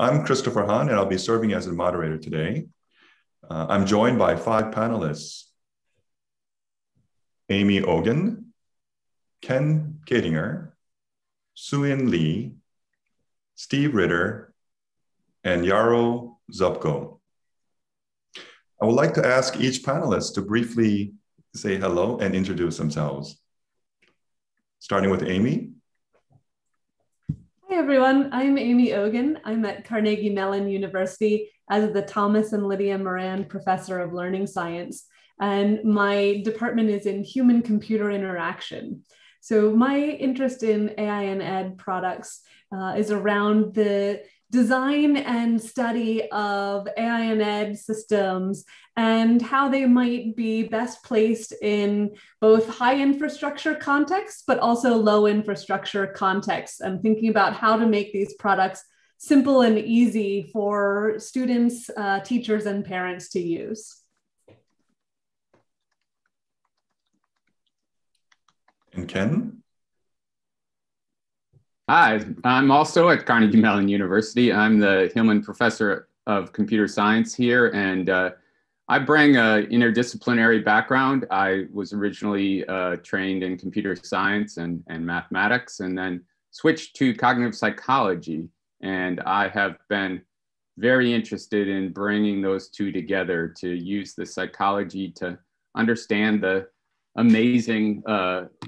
I'm Christopher Hahn, and I'll be serving as the moderator today. I'm joined by 5 panelists: Amy Ogan, Ken Koedinger, Suyin Lee, Steve Ritter, and Yaro Zupko. I would like to ask each panelist to briefly say hello and introduce themselves. Starting with Amy. Hi everyone, I'm Amy Ogan. I'm at Carnegie Mellon University as the Thomas and Lydia Moran Professor of Learning Science. And my department is in human-computer interaction. So my interest in AI and Ed products is around the design and study of AI and Ed systems and how they might be best placed in both high infrastructure contexts, but also low infrastructure contexts. I'm thinking about how to make these products simple and easy for students, teachers, and parents to use. And Ken? Hi, I'm also at Carnegie Mellon University. I'm the Hillman Professor of Computer Science here, and I bring an interdisciplinary background. I was originally trained in computer science and mathematics, and then switched to cognitive psychology. And I have been very interested in bringing those two together to use the psychology to understand the amazing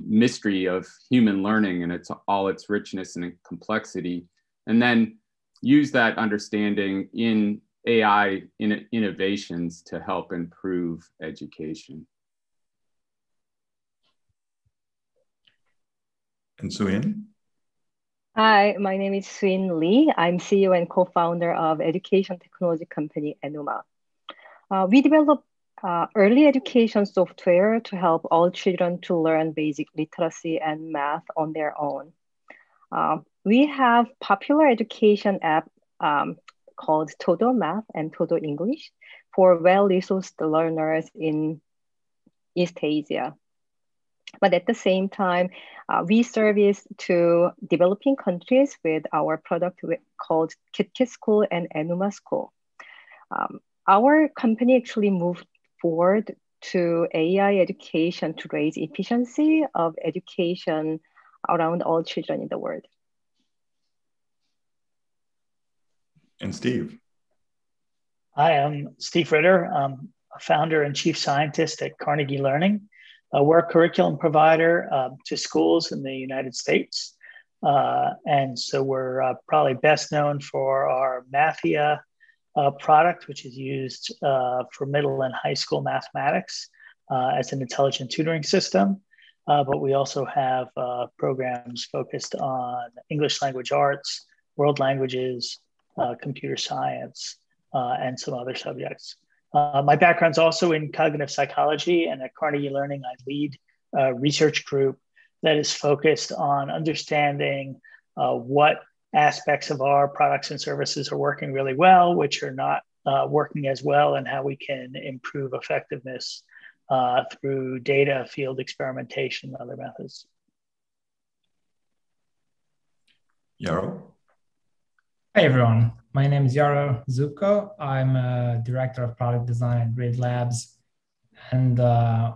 mystery of human learning and all its richness and complexity, and then use that understanding in AI innovations to help improve education. And Suyin? Hi, my name is Suyin Lee. I'm CEO and co-founder of education technology company Enuma. We develop early education software to help all children to learn basic literacy and math on their own. We have popular education app called Todo Math and Todo English for well-resourced learners in East Asia. But at the same time, we service to developing countries with our product called Kitkit School and Enuma School. Our company actually moved forward to AI education to raise efficiency of education around all children in the world. And Steve. Hi, I'm Steve Ritter. I'm a founder and chief scientist at Carnegie Learning. We're a curriculum provider to schools in the United States. And so we're probably best known for our Mathia product, which is used for middle and high school mathematics as an intelligent tutoring system. But we also have programs focused on English language arts, world languages, computer science, and some other subjects. My background's also in cognitive psychology, and at Carnegie Learning, I lead a research group that is focused on understanding what aspects of our products and services are working really well, which are not working as well, and how we can improve effectiveness through data, field experimentation, and other methods. Yaro. Hey everyone, my name is Yaro Zupko. I'm a director of product design at Riiid Labs. And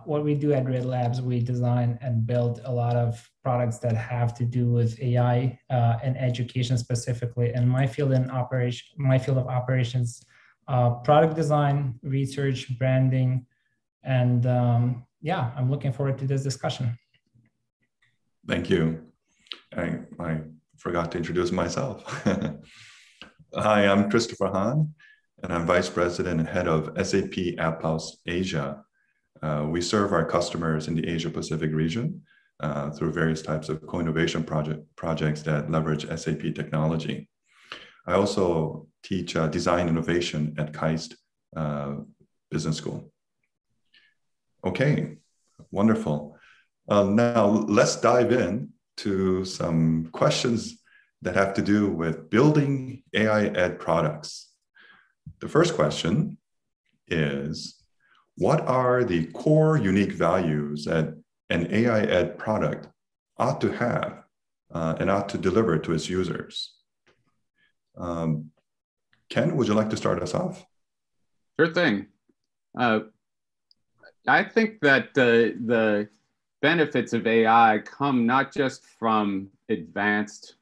what we do at Riiid Labs, we design and build a lot of products that have to do with AI and education specifically. And my field of operations, product design, research, branding, and yeah, I'm looking forward to this discussion. Thank you. I forgot to introduce myself. Hi, I'm Christopher Hahn, and I'm Vice President and Head of SAP App House Asia. We serve our customers in the Asia Pacific region through various types of co-innovation projects that leverage SAP technology. I also teach design innovation at KAIST Business School. Okay, wonderful. Now let's dive in to some questions that have to do with building AIEd products. The first question is, what are the core unique values that an AIEd product ought to have and ought to deliver to its users? Ken, would you like to start us off? Sure thing. I think that the benefits of AI come not just from advanced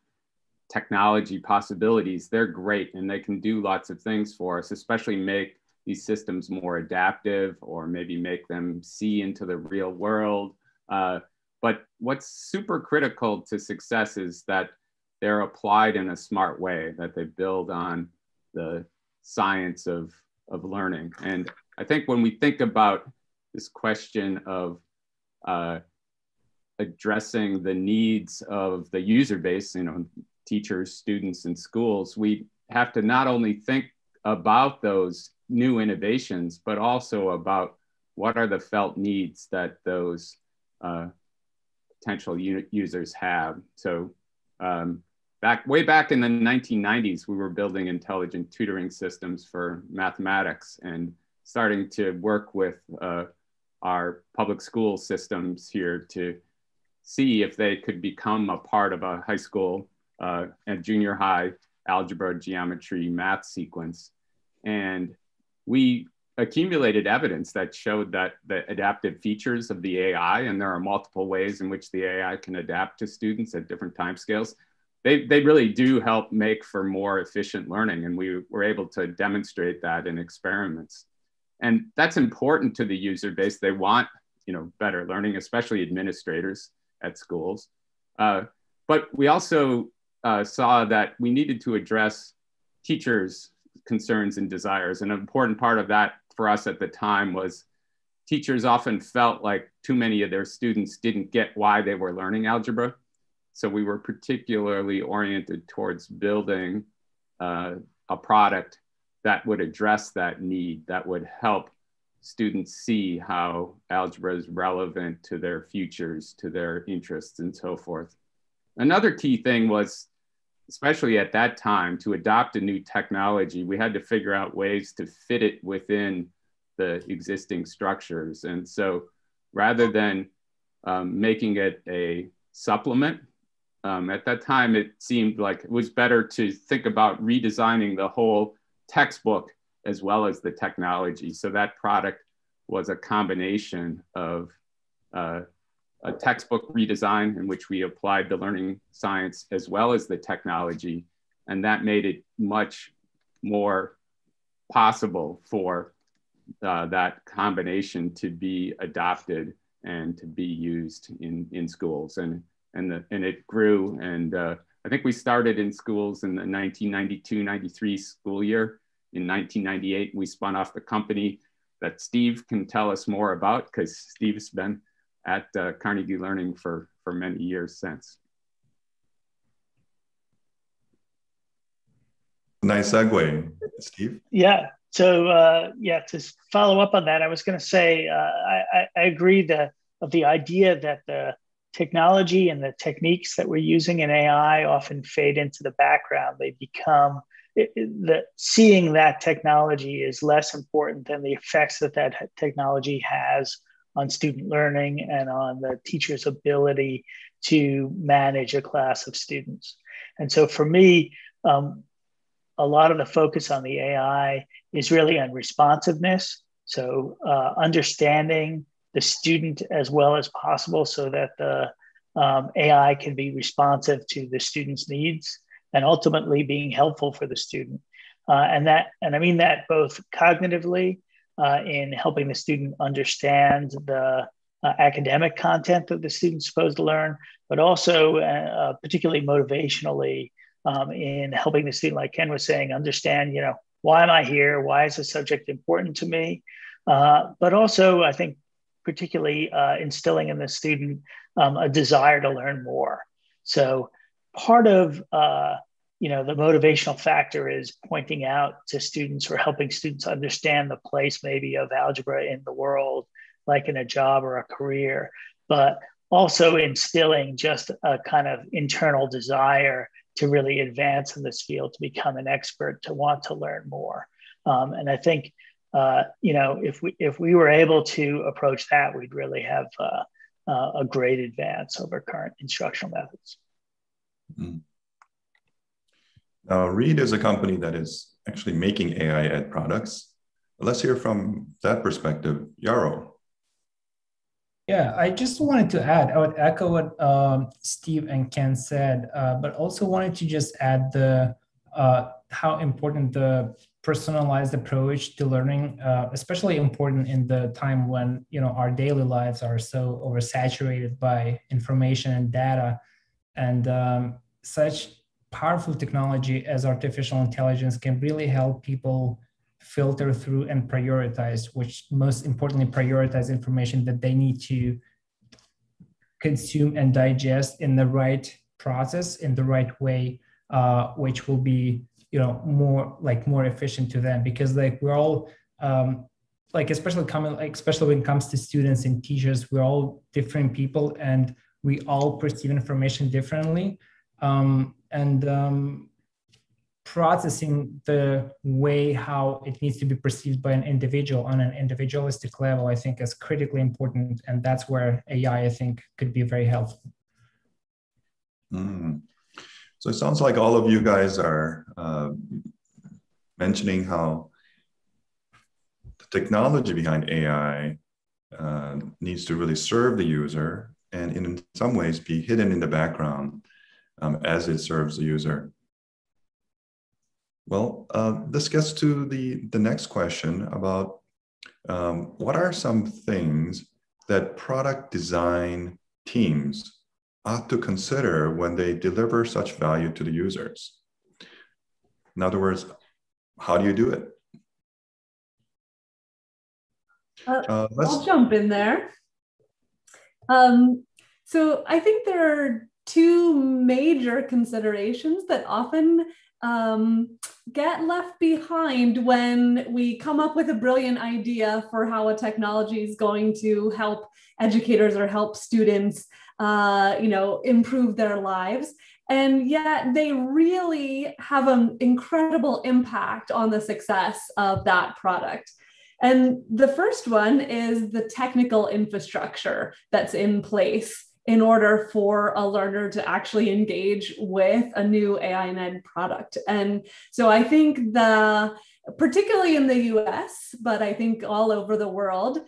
technology possibilities. They're great and they can do lots of things for us, especially make these systems more adaptive or maybe make them see into the real world. But what's super critical to success is that they're applied in a smart way, that they build on the science of learning. And I think when we think about this question of addressing the needs of the user base, you know, teachers, students, and schools, we have to not only think about those new innovations, but also about what are the felt needs that those potential users have. So way back in the 1990s, we were building intelligent tutoring systems for mathematics and starting to work with our public school systems here to see if they could become a part of a high school and junior high algebra, geometry, math sequence. And we accumulated evidence that showed that the adaptive features of the AI, and there are multiple ways in which the AI can adapt to students at different timescales, they really do help make for more efficient learning. And we were able to demonstrate that in experiments. And that's important to the user base. They want, you know, better learning, especially administrators at schools. But we also saw that we needed to address teachers' concerns and desires. And an important part of that for us at the time was teachers often felt like too many of their students didn't get why they were learning algebra. So we were particularly oriented towards building a product that would address that need, that would help students see how algebra is relevant to their futures, to their interests, and so forth. Another key thing was, especially at that time, to adopt a new technology, we had to figure out ways to fit it within the existing structures. And so rather than making it a supplement, at that time, it seemed like it was better to think about redesigning the whole textbook as well as the technology. So that product was a combination of a textbook redesign in which we applied the learning science as well as the technology. And that made it much more possible for that combination to be adopted and to be used in schools. And it grew. And I think we started in schools in the 1992-93 school year. In 1998, we spun off the company that Steve can tell us more about because Steve's been at Carnegie Learning for many years since. Nice segue, Steve. Yeah, so yeah, to follow up on that, I was gonna say, I agree of the idea that the technology and the techniques that we're using in AI often fade into the background. They become, seeing that technology is less important than the effects that that technology has on student learning and on the teacher's ability to manage a class of students. And so for me, a lot of the focus on the AI is really on responsiveness. So understanding the student as well as possible so that the AI can be responsive to the student's needs and ultimately being helpful for the student. And I mean that both cognitively in helping the student understand the academic content that the student's supposed to learn, but also particularly motivationally in helping the student, like Ken was saying, understand, you know, why am I here? Why is this subject important to me? But also I think particularly instilling in the student a desire to learn more. So part of you know, the motivational factor is pointing out to students or helping students understand the place maybe of algebra in the world, like in a job or a career, but also instilling just a kind of internal desire to really advance in this field, to become an expert, to want to learn more. And I think, you know, if we were able to approach that, we'd really have a great advance over current instructional methods. Mm-hmm. Now, Riiid is a company that is actually making AIEd products. Let's hear from that perspective, Yaro. Yeah, I just wanted to add, I would echo what Steve and Ken said, but also wanted to just add the how important the personalized approach to learning, especially important in the time when, you know, our daily lives are so oversaturated by information and data, and such powerful technology as artificial intelligence can really help people filter through and prioritize, which most importantly, prioritize information that they need to consume and digest in the right process, in the right way, which will be, you know, more efficient to them, because like we're all like, especially when it comes to students and teachers, we're all different people and we all perceive information differently. Processing the way how it needs to be perceived by an individual on an individualistic level, I think is critically important. And that's where AI, I think, could be very helpful. Mm. So it sounds like all of you guys are mentioning how the technology behind AI needs to really serve the user and in some ways be hidden in the background as it serves the user. Well, this gets to the next question about what are some things that product design teams ought to consider when they deliver such value to the users? In other words, how do you do it? I'll jump in there. So I think there are two major considerations that often get left behind when we come up with a brilliant idea for how a technology is going to help educators or help students, you know, improve their lives. And yet they really have an incredible impact on the success of that product. And the first one is the technical infrastructure that's in place in order for a learner to actually engage with a new AIEd product. And so I think particularly in the US, but I think all over the world,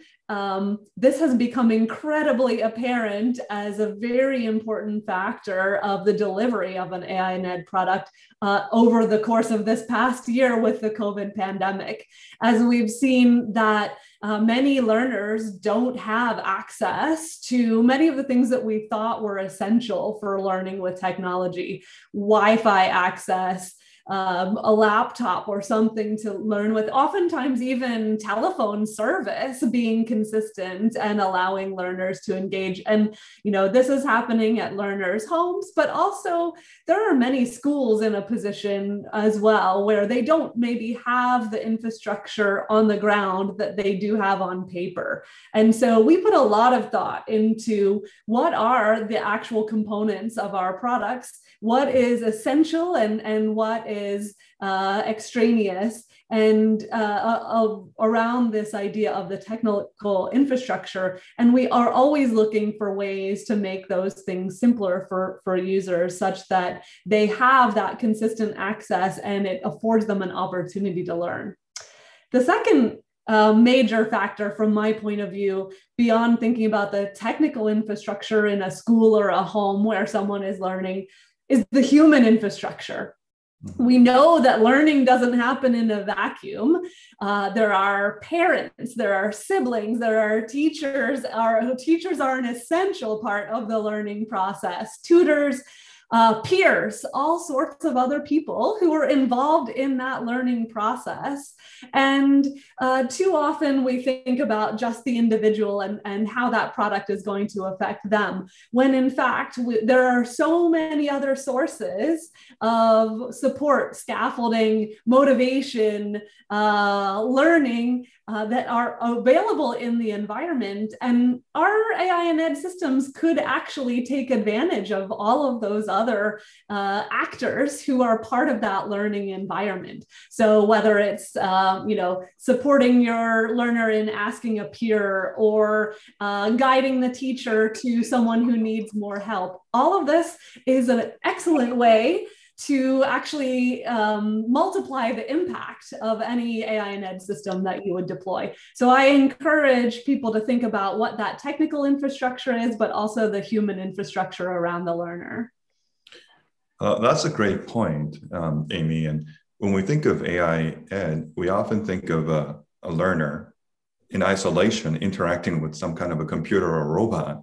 this has become incredibly apparent as a very important factor of the delivery of an AIEd product over the course of this past year with the COVID pandemic, as we've seen that many learners don't have access to many of the things that we thought were essential for learning with technology, Wi-Fi access, a laptop or something to learn with, oftentimes even telephone service being consistent and allowing learners to engage. And, you know, this is happening at learners' homes, but also there are many schools in a position as well where they don't maybe have the infrastructure on the ground that they do have on paper. And so we put a lot of thought into what are the actual components of our products, what is essential and what is extraneous, and around this idea of the technical infrastructure. And we are always looking for ways to make those things simpler for users such that they have that consistent access and it affords them an opportunity to learn. The second major factor from my point of view, beyond thinking about the technical infrastructure in a school or a home where someone is learning, is the human infrastructure. We know that learning doesn't happen in a vacuum. There are parents, there are siblings, there are teachers. Our teachers are an essential part of the learning process. Tutors, peers, all sorts of other people who are involved in that learning process. And too often we think about just the individual and how that product is going to affect them, when in fact, there are so many other sources of support, scaffolding, motivation, learning that are available in the environment. And our AIEd systems could actually take advantage of all of those other actors who are part of that learning environment. So whether it's you know, supporting your learner in asking a peer, or guiding the teacher to someone who needs more help, all of this is an excellent way to actually multiply the impact of any AI and ed system that you would deploy. So I encourage people to think about what that technical infrastructure is, but also the human infrastructure around the learner. That's a great point, Amy. And when we think of AI ed, we often think of a learner in isolation interacting with some kind of a computer or a robot.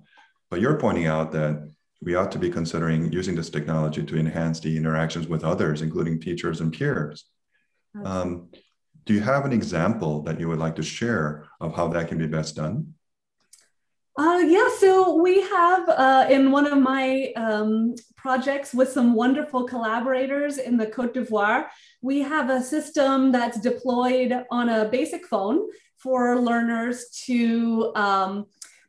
But you're pointing out that we ought to be considering using this technology to enhance the interactions with others, including teachers and peers. Do you have an example that you would like to share of how that can be best done? Yeah, so we have in one of my projects with some wonderful collaborators in the Côte d'Ivoire, we have a system that's deployed on a basic phone for learners to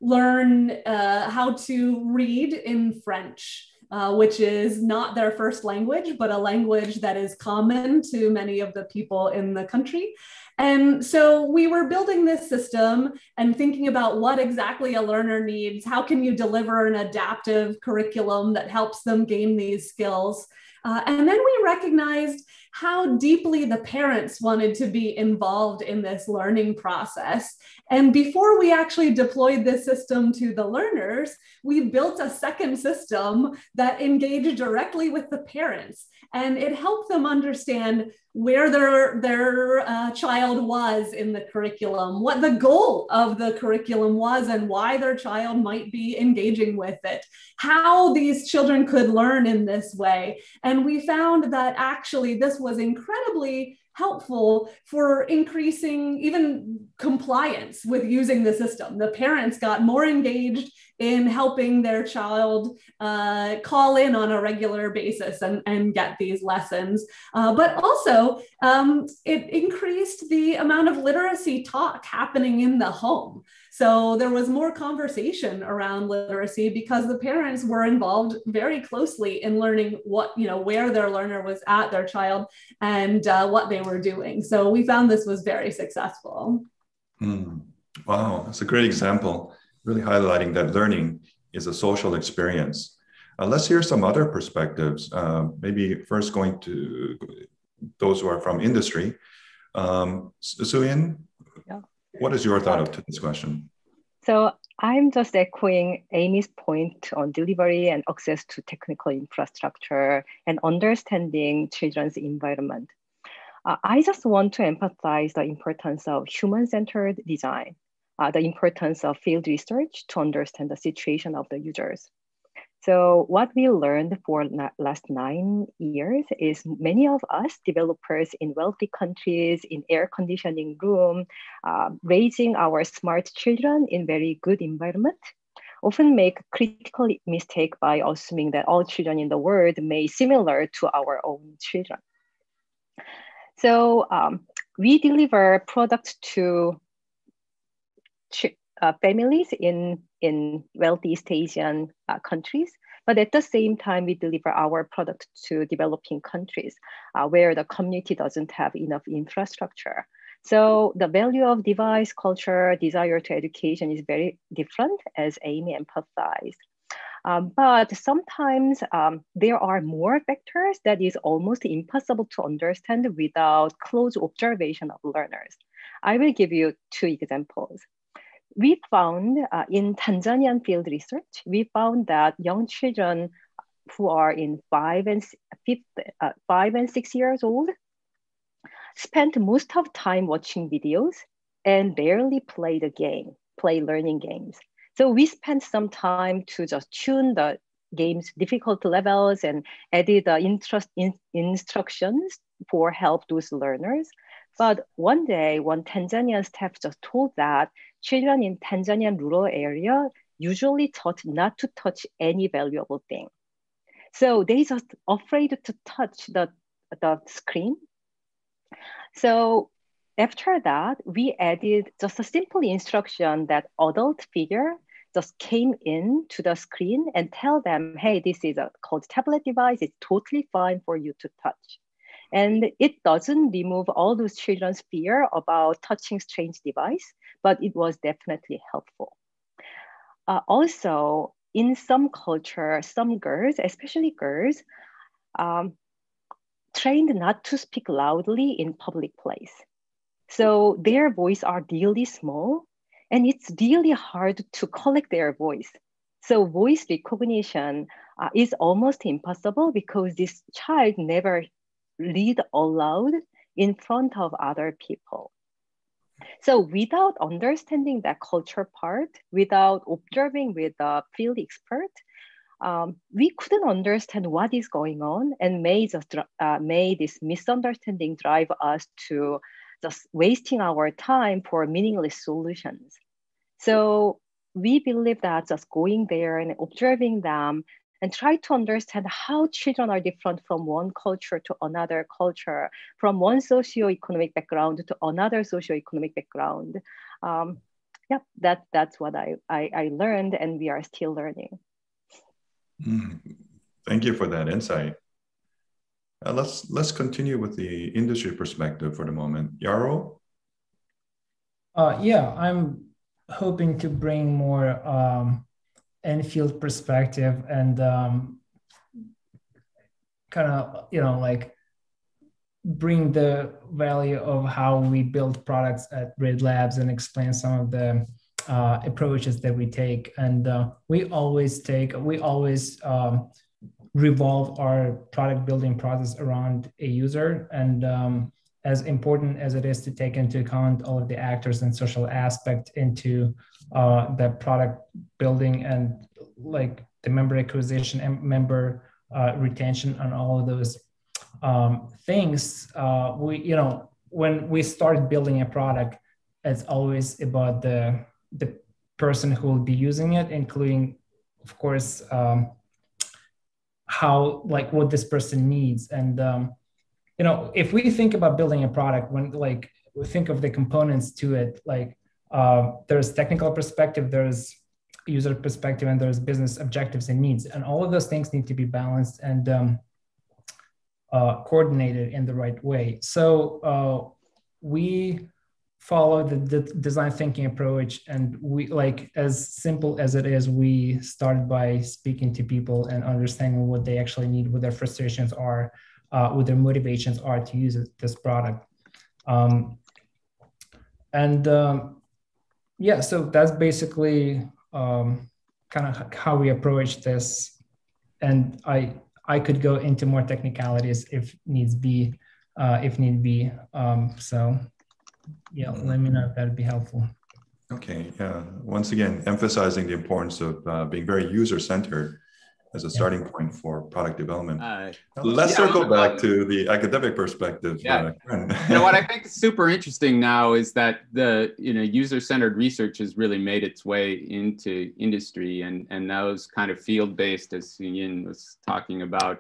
learn how to read in French, which is not their first language, but a language that is common to many of the people in the country. And so we were building this system and thinking about what exactly a learner needs. How can you deliver an adaptive curriculum that helps them gain these skills? And then we recognized how deeply the parents wanted to be involved in this learning process. And before we actually deployed this system to the learners, we built a second system that engaged directly with the parents. And it helped them understand where their child was in the curriculum, what the goal of the curriculum was and why their child might be engaging with it, how these children could learn in this way. And we found that actually this was incredibly helpful for increasing even compliance with using the system. The parents got more engaged in helping their child call in on a regular basis and get these lessons. But also it increased the amount of literacy talk happening in the home. So there was more conversation around literacy because the parents were involved very closely in learning what, where their learner was at, their child, and what they were doing. So we found this was very successful. Wow, that's a great example. Really highlighting that learning is a social experience. Let's hear some other perspectives, maybe first going to those who are from industry. Suyin, yeah. What is your thought to this question? So I'm just echoing Amy's point on delivery and access to technical infrastructure and understanding children's environment. I just want to emphasize the importance of human-centered design. The importance of field research to understand the situation of the users. So what we learned for the last 9 years is many of us developers in wealthy countries in air conditioning room, raising our smart children in very good environment, often make critical mistake by assuming that all children in the world may similar to our own children. So we deliver products to families in wealthy East Asian countries, but at the same time, we deliver our product to developing countries where the community doesn't have enough infrastructure. So the value of device, culture, desire to education is very different, as Amy emphasized. But sometimes there are more factors that is almost impossible to understand without close observation of learners. I will give you two examples. We found in Tanzanian field research, we found that young children who are in 5 and 6 years old spent most of time watching videos and barely play learning games. So we spent some time to just tune the game's difficult levels and edit the instructions for help those learners. But one day, one Tanzanian staff just told that children in Tanzanian rural area usually taught not to touch any valuable thing. So they just afraid to touch the screen. So after that, we added just a simple instruction that adult figure just came in to the screen and tell them, hey, this is called tablet device. It's totally fine for you to touch. And it doesn't remove all those children's fear about touching strange device, but it was definitely helpful. Also, in some culture, some girls, especially girls, trained not to speak loudly in public place. So their voice are really small and it's really hard to collect their voice. So voice recognition is almost impossible because this child never read aloud in front of other people. So without understanding that culture part, without observing with a field expert, we couldn't understand what is going on and made this misunderstanding drive us to just wasting our time for meaningless solutions. So we believe that just going there and observing them and try to understand how children are different from one culture to another culture, from one socioeconomic background to another socioeconomic background. That's what I learned and we are still learning. Thank you for that insight. Let's continue with the industry perspective for the moment. Yaro? Yeah, I'm hoping to bring more Enfield perspective and kind of, you know, like bring the value of how we build products at Riiid Labs and explain some of the approaches that we take. And we always revolve our product building process around a user. And as important as it is to take into account all of the actors and social aspect into that product building and like the member acquisition and member retention and all of those things, when we start building a product, it's always about the person who will be using it, including, of course, what this person needs. And if we think about building a product, when like we think of the components to it, like there's technical perspective, there's user perspective, and there's business objectives and needs, and all of those things need to be balanced and coordinated in the right way. So we follow the design thinking approach, and we, like, as simple as it is, we start by speaking to people and understanding what they actually need, what their frustrations are, what their motivations are to use this product. So that's basically kind of how we approach this. And I could go into more technicalities if need be. So yeah, let me know if that'd be helpful. Okay, yeah. Once again, emphasizing the importance of being very user-centered as a starting point for product development. Let's circle back to the academic perspective. Yeah. What I think is super interesting now is that the user-centered research has really made its way into industry, and those kind of field-based, as Yin was talking about,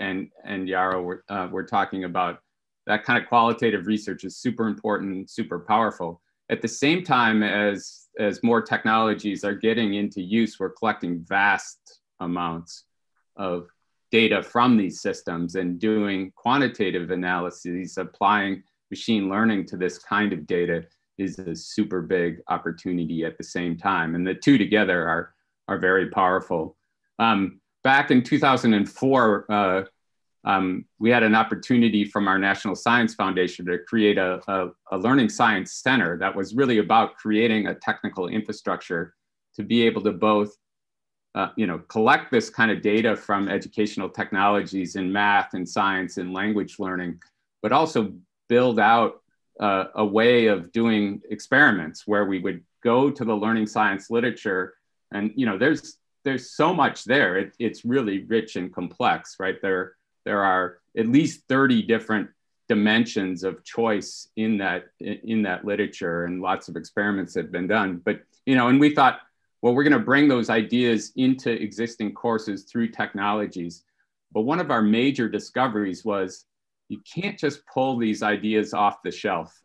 and Yaro were talking about, that kind of qualitative research is super important, super powerful. At the same time as more technologies are getting into use, we're collecting vast amounts of data from these systems and doing quantitative analyses. Applying machine learning to this kind of data is a super big opportunity at the same time. And the two together are very powerful. Back in 2004, we had an opportunity from our National Science Foundation to create a learning science center that was really about creating a technical infrastructure to be able to both collect this kind of data from educational technologies in math and science and language learning, but also build out a way of doing experiments where we would go to the learning science literature. And there's so much there. It's really rich and complex, right? There are at least 30 different dimensions of choice in that literature, and lots of experiments have been done. But, and we thought, well, we're going to bring those ideas into existing courses through technologies. But one of our major discoveries was you can't just pull these ideas off the shelf.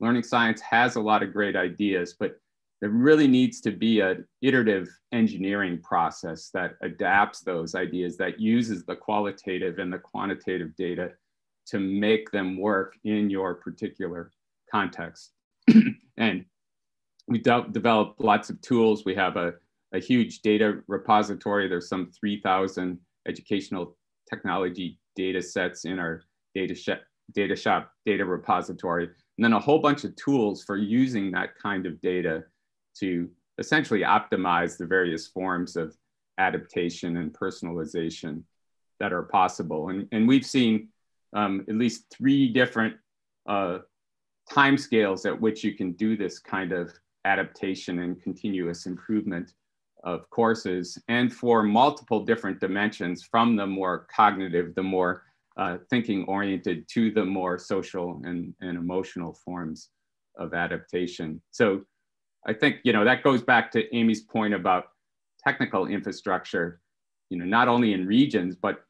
Learning science has a lot of great ideas, but there really needs to be an iterative engineering process that adapts those ideas, that uses the qualitative and the quantitative data to make them work in your particular context. And we developed lots of tools. We have a huge data repository. There's some 3,000 educational technology data sets in our DataShop data repository, and then a whole bunch of tools for using that kind of data to essentially optimize the various forms of adaptation and personalization that are possible. And we've seen at least three different timescales at which you can do this kind of adaptation and continuous improvement of courses, and for multiple different dimensions, from the more cognitive, the more thinking oriented, to the more social and emotional forms of adaptation. So I think, you know, that goes back to Amy's point about technical infrastructure, you know, not only in regions, but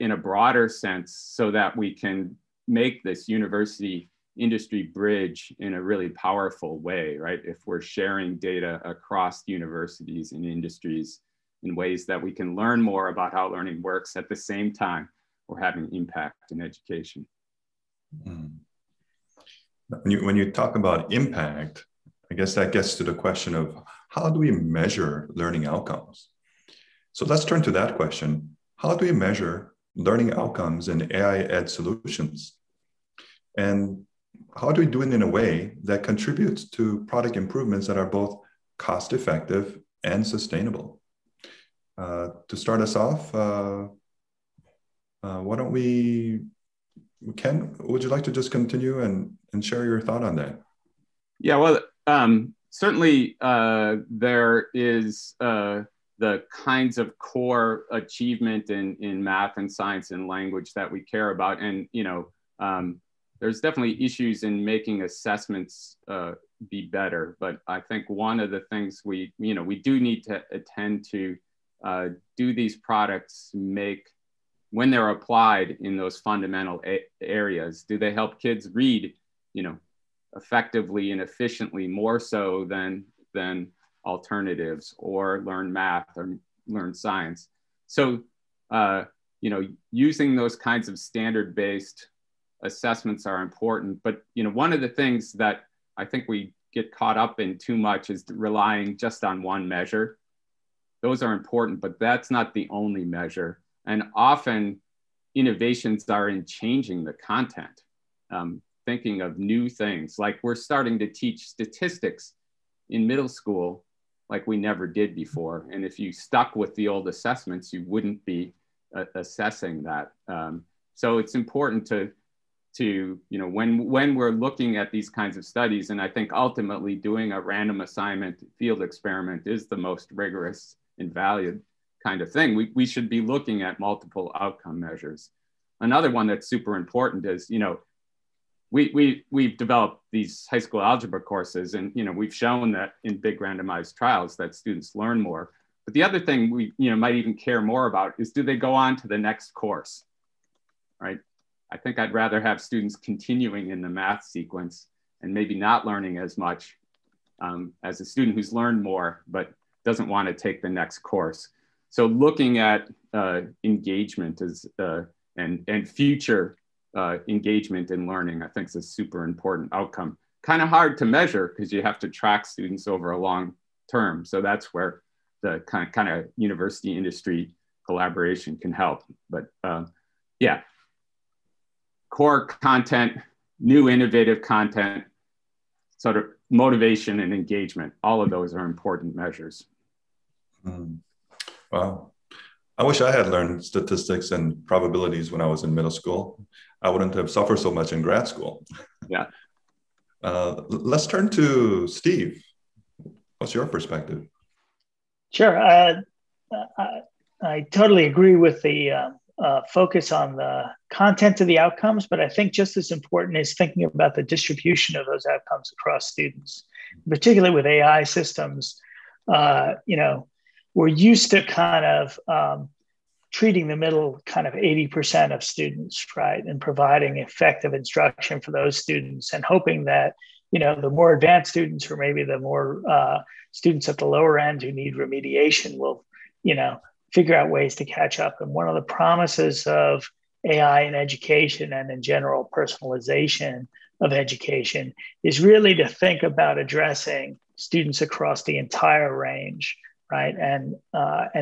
in a broader sense, so that we can make this university industry bridge in a really powerful way, right? If we're sharing data across universities and industries in ways that we can learn more about how learning works, at the same time we're having impact in education. Mm. When you talk about impact, I guess that gets to the question of how do we measure learning outcomes? So let's turn to that question. How do we measure learning outcomes in AIEd solutions? And how do we do it in a way that contributes to product improvements that are both cost-effective and sustainable? To start us off, why don't we, Ken, would you like to just continue and share your thought on that? Yeah, well, certainly there is the kinds of core achievement in math and science and language that we care about. And, you know, there's definitely issues in making assessments be better, but I think one of the things we, you know, we do need to attend to, do these products make, when they're applied in those fundamental areas, do they help kids read, you know, effectively and efficiently, more so than alternatives, or learn math or learn science? So, you know, using those kinds of standard-based assessments are important, but, you know, one of the things that I think we get caught up in too much is relying just on one measure. Those are important, but that's not the only measure. And often innovations are in changing the content, thinking of new things. Like, we're starting to teach statistics in middle school like we never did before. And if you stuck with the old assessments, you wouldn't be assessing that. So it's important to, you know, when we're looking at these kinds of studies, and I think ultimately doing a random assignment field experiment is the most rigorous and valued kind of thing, we should be looking at multiple outcome measures. Another one that's super important is, you know, we've developed these high school algebra courses, and, you know, we've shown that in big randomized trials that students learn more. But the other thing we, you know, might even care more about is, do they go on to the next course, right? I think I'd rather have students continuing in the math sequence and maybe not learning as much as a student who's learned more but doesn't want to take the next course. So looking at engagement is, and future engagement in learning, I think, is a super important outcome. Kind of hard to measure because you have to track students over a long term. So that's where the kind of university industry collaboration can help. But yeah. Core content, new innovative content, sort of motivation and engagement. All of those are important measures. Mm. Wow. I wish I had learned statistics and probabilities when I was in middle school. I wouldn't have suffered so much in grad school. Yeah. Let's turn to Steve. What's your perspective? Sure. I totally agree with the focus on the content of the outcomes, but I think just as important is thinking about the distribution of those outcomes across students, particularly with AI systems. You know, we're used to kind of treating the middle kind of 80% of students, right, and providing effective instruction for those students, and hoping that, you know, the more advanced students, or maybe the more students at the lower end who need remediation, will, you know, figure out ways to catch up. And one of the promises of AI in education, and in general personalization of education, is really to think about addressing students across the entire range, right? And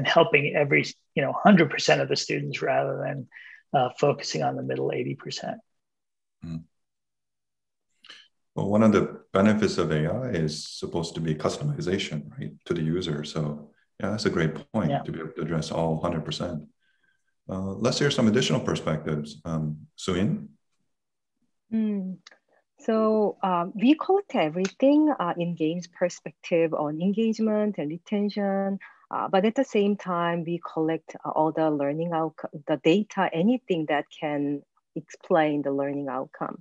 helping every, you know, 100% of the students, rather than focusing on the middle 80%. Mm. Well, one of the benefits of AI is supposed to be customization, right, to the user. So yeah, that's a great point, to be able to address all 100%. Let's hear some additional perspectives. Suin? So we collect everything in games perspective on engagement and retention, but at the same time, we collect all the learning outcome, the data, anything that can explain the learning outcome.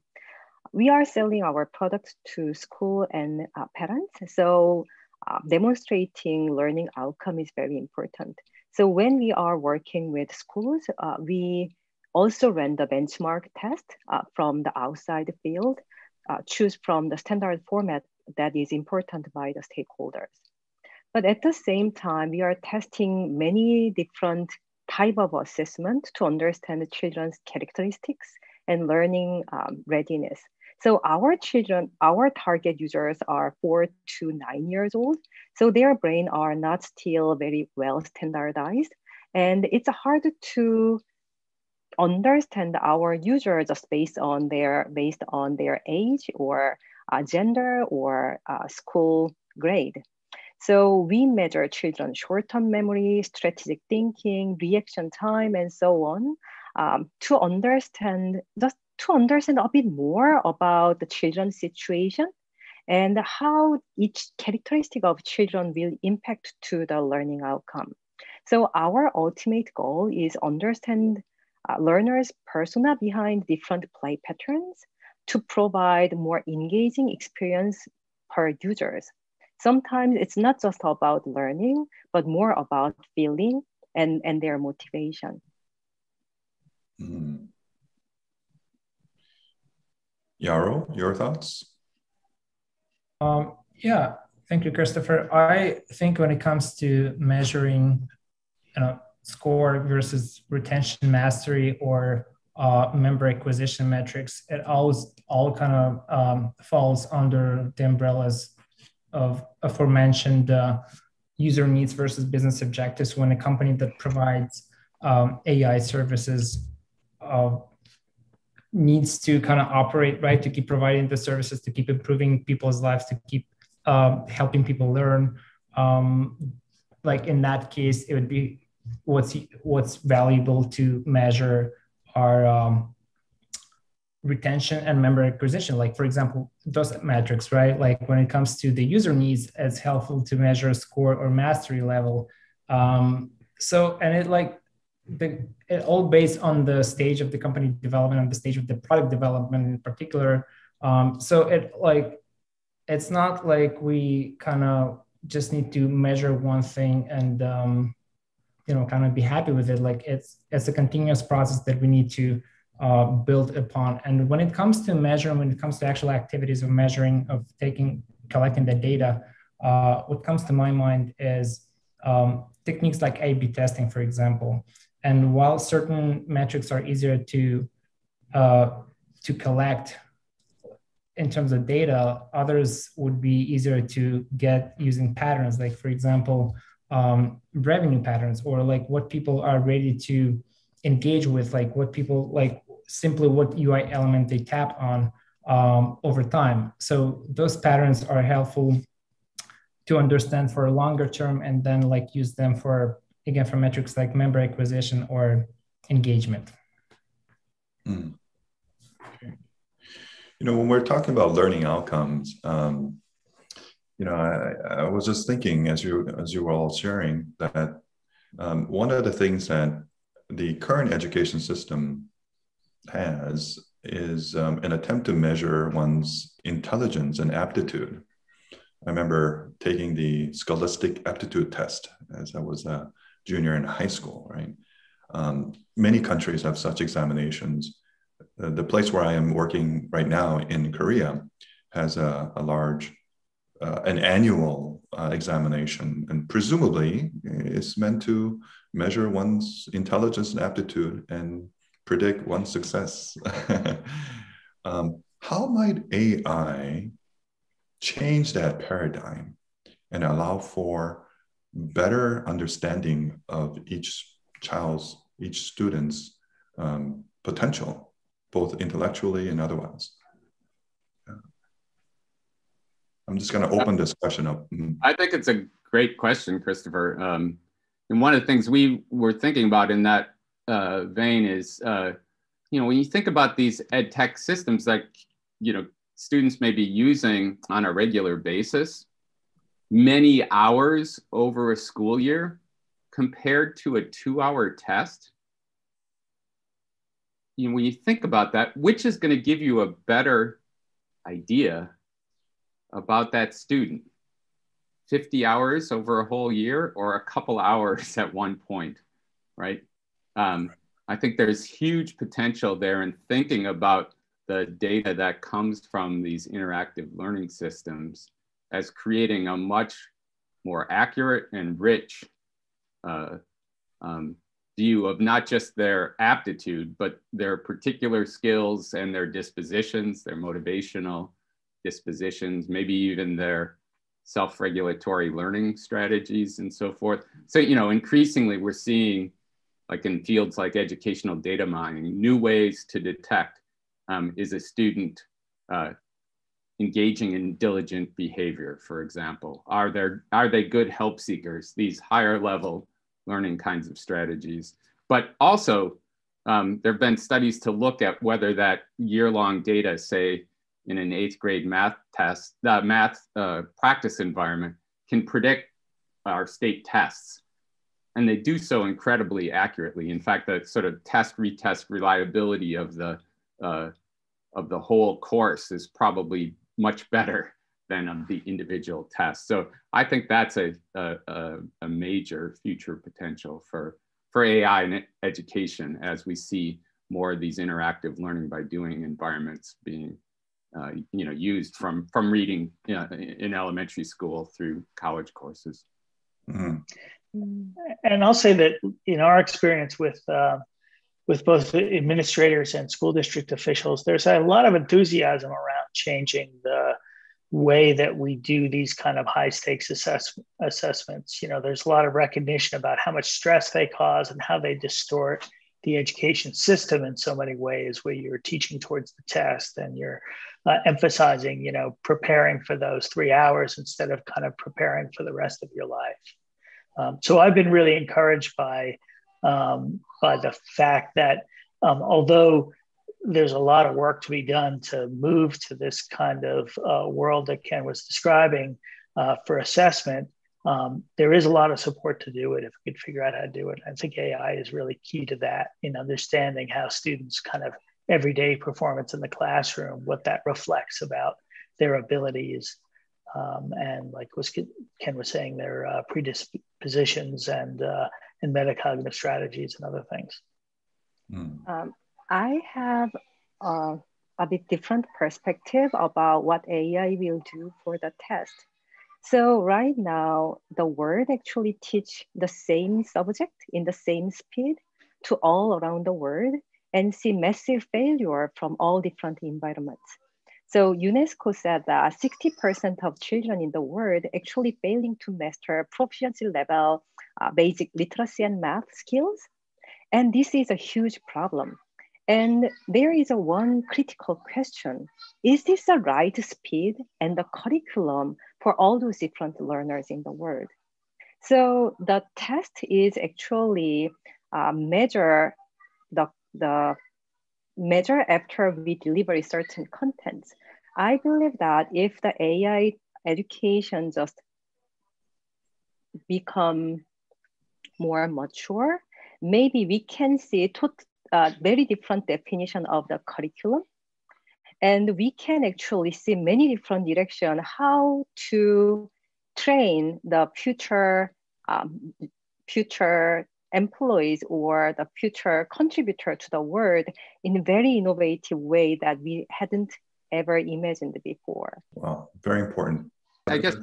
We are selling our products to school and parents. So demonstrating learning outcome is very important. So when we are working with schools, we also ran the benchmark test from the outside field, choose from the standard format that is important by the stakeholders. But at the same time, we are testing many different type of assessment to understand the children's characteristics and learning readiness. So our children, our target users are 4 to 9 years old. So their brain are not still very well standardized. And it's hard to understand our users just based on their age or gender or school grade. So we measure children's short-term memory, strategic thinking, reaction time, and so on to understand a bit more about the children's situation and how each characteristic of children will impact to the learning outcome. So our ultimate goal is understand learners' persona behind different play patterns to provide more engaging experience per users. Sometimes it's not just about learning, but more about feeling and their motivation. Mm. Yaro, your thoughts? Yeah, thank you, Christopher. I think when it comes to measuring, score versus retention mastery or member acquisition metrics, it all kind of falls under the umbrellas of aforementioned user needs versus business objectives. When a company that provides AI services needs to kind of operate, right, to keep providing the services, to keep improving people's lives, to keep helping people learn, like in that case, it would be what's valuable to measure are retention and member acquisition. Like, for example, those metrics, right? Like when it comes to the user needs, it's helpful to measure score or mastery level. It all based on the stage of the company development and the stage of the product development in particular. It's not like we kind of just need to measure one thing and, kind of be happy with it. Like it's a continuous process that we need to build upon. And when it comes to measuring, when it comes to actual activities of measuring, of collecting the data, what comes to my mind is techniques like A/B testing, for example. And while certain metrics are easier to collect in terms of data, others would be easier to get using patterns. Like, for example, revenue patterns, or like what people are ready to engage with, like what people like, simply what UI element they tap on over time. So those patterns are helpful to understand for a longer term, and then like use them for metrics like member acquisition or engagement. Mm. Okay. When we're talking about learning outcomes, I was just thinking as you were all sharing that one of the things that the current education system has is an attempt to measure one's intelligence and aptitude. I remember taking the Scholastic Aptitude Test as I was a junior in high school, right? Many countries have such examinations. The place where I am working right now in Korea has a large an annual examination, and presumably it's meant to measure one's intelligence and aptitude and predict one's success. How might AI change that paradigm and allow for better understanding of each student's potential, both intellectually and otherwise. Yeah. I'm just going to open this question up. I think it's a great question, Christopher. And one of the things we were thinking about in that vein is, you know, when you think about these ed tech systems that, you know, students may be using on a regular basis, many hours over a school year compared to a 2-hour test. You know, when you think about that, which is going to give you a better idea about that student? 50 hours over a whole year or a couple hours at one point, right? I think there's huge potential there in thinking about the data that comes from these interactive learning systems as creating a much more accurate and rich view of not just their aptitude, but their particular skills and their dispositions, their motivational dispositions, maybe even their self-regulatory learning strategies and so forth. So, you know, increasingly we're seeing, like in fields like educational data mining, new ways to detect is a student engaging in diligent behavior, for example? Are they good help seekers, these higher level learning kinds of strategies? But also, there have been studies to look at whether that year-long data, say, in an 8th grade math test, practice environment, can predict our state tests. And they do so incredibly accurately. In fact, the sort of test retest reliability of the whole course is probably much better than of the individual test. So I think that's a major future potential for AI in education as we see more of these interactive learning by doing environments being you know, used from reading, you know, in elementary school through college courses. Mm-hmm. And I'll say that in our experience with both administrators and school district officials, there's a lot of enthusiasm around changing the way that we do these kind of high stakes assessments. You know, there's a lot of recognition about how much stress they cause and how they distort the education system in so many ways, where you're teaching towards the test and you're emphasizing, you know, preparing for those 3 hours instead of kind of preparing for the rest of your life. So I've been really encouraged by the fact that although there's a lot of work to be done to move to this kind of world that Ken was describing for assessment, there is a lot of support to do it if we could figure out how to do it. I think AI is really key to that in understanding how students' kind of everyday performance in the classroom, what that reflects about their abilities, and like Ken was saying, their predispositions and metacognitive strategies and other things. I have a bit different perspective about what AI will do for the test. So right now, the world actually teach the same subject in the same speed to all around the world and see massive failure from all different environments. So UNESCO said that 60% of children in the world actually failing to master proficiency level basic literacy and math skills. And this is a huge problem. And there is a one critical question. Is this the right speed and the curriculum for all those different learners in the world? So the test is actually measure after we deliver certain contents. I believe that if the AI education just become more mature, maybe we can see very different definition of the curriculum. And we can actually see many different directions how to train the future employees or the future contributor to the world in a very innovative way that we hadn't ever imagined before. Wow, very important. I guess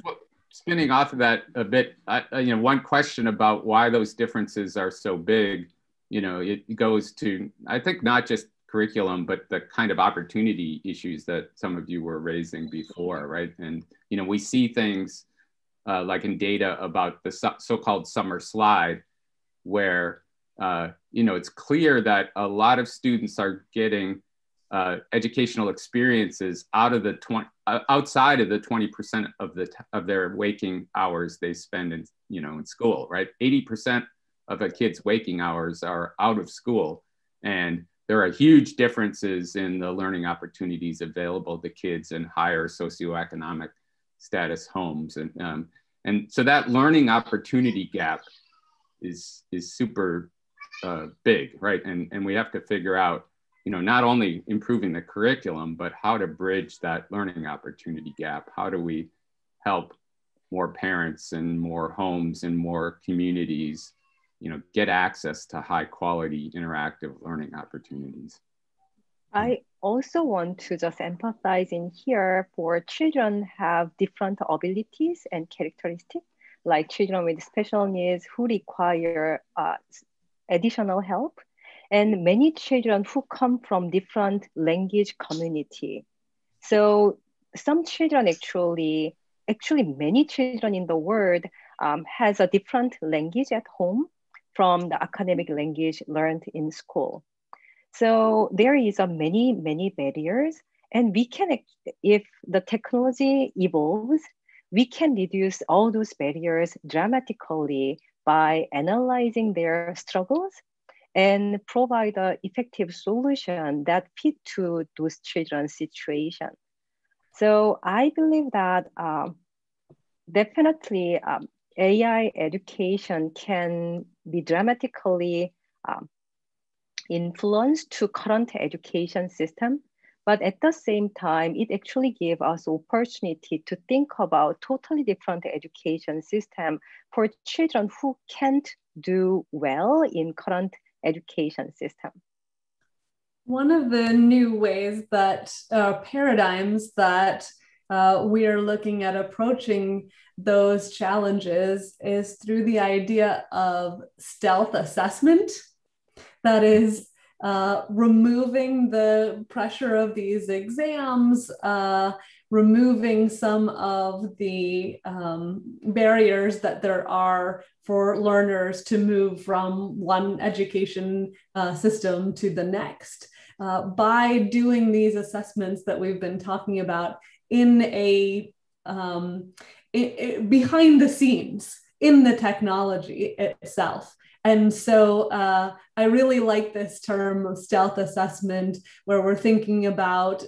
spinning off of that a bit, you know, one question about why those differences are so big, you know, it goes to, I think, not just curriculum, but the kind of opportunity issues that some of you were raising before, right? And, you know, we see things like in data about the so-called summer slide, where you know, it's clear that a lot of students are getting educational experiences out of the outside of the 20% of their waking hours they spend in, you know, in school, right? 80% of a kid's waking hours are out of school, and there are huge differences in the learning opportunities available to kids in higher socioeconomic status homes, and so that learning opportunity gap is super big, right? And we have to figure out, you know, not only improving the curriculum, but how to bridge that learning opportunity gap. How do we help more parents and more homes and more communities, you know, get access to high quality interactive learning opportunities? I also want to just emphasize in here, for children have different abilities and characteristics, like children with special needs who require additional help, and many children who come from different language community. So some children actually many children in the world has a different language at home from the academic language learned in school. So there is a many barriers, and we can, if the technology evolves, we can reduce all those barriers dramatically by analyzing their struggles and provide an effective solution that fit to those children's situation. So I believe that definitely AI education can be dramatically influenced to current education system, but at the same time, it actually gave us opportunity to think about totally different education system for children who can't do well in current education system. One of the new ways that paradigms that we are looking at approaching those challenges is through the idea of stealth assessment. That is removing the pressure of these exams, removing some of the barriers that there are for learners to move from one education system to the next by doing these assessments that we've been talking about in a behind the scenes in the technology itself. And so I really like this term of stealth assessment, where we're thinking about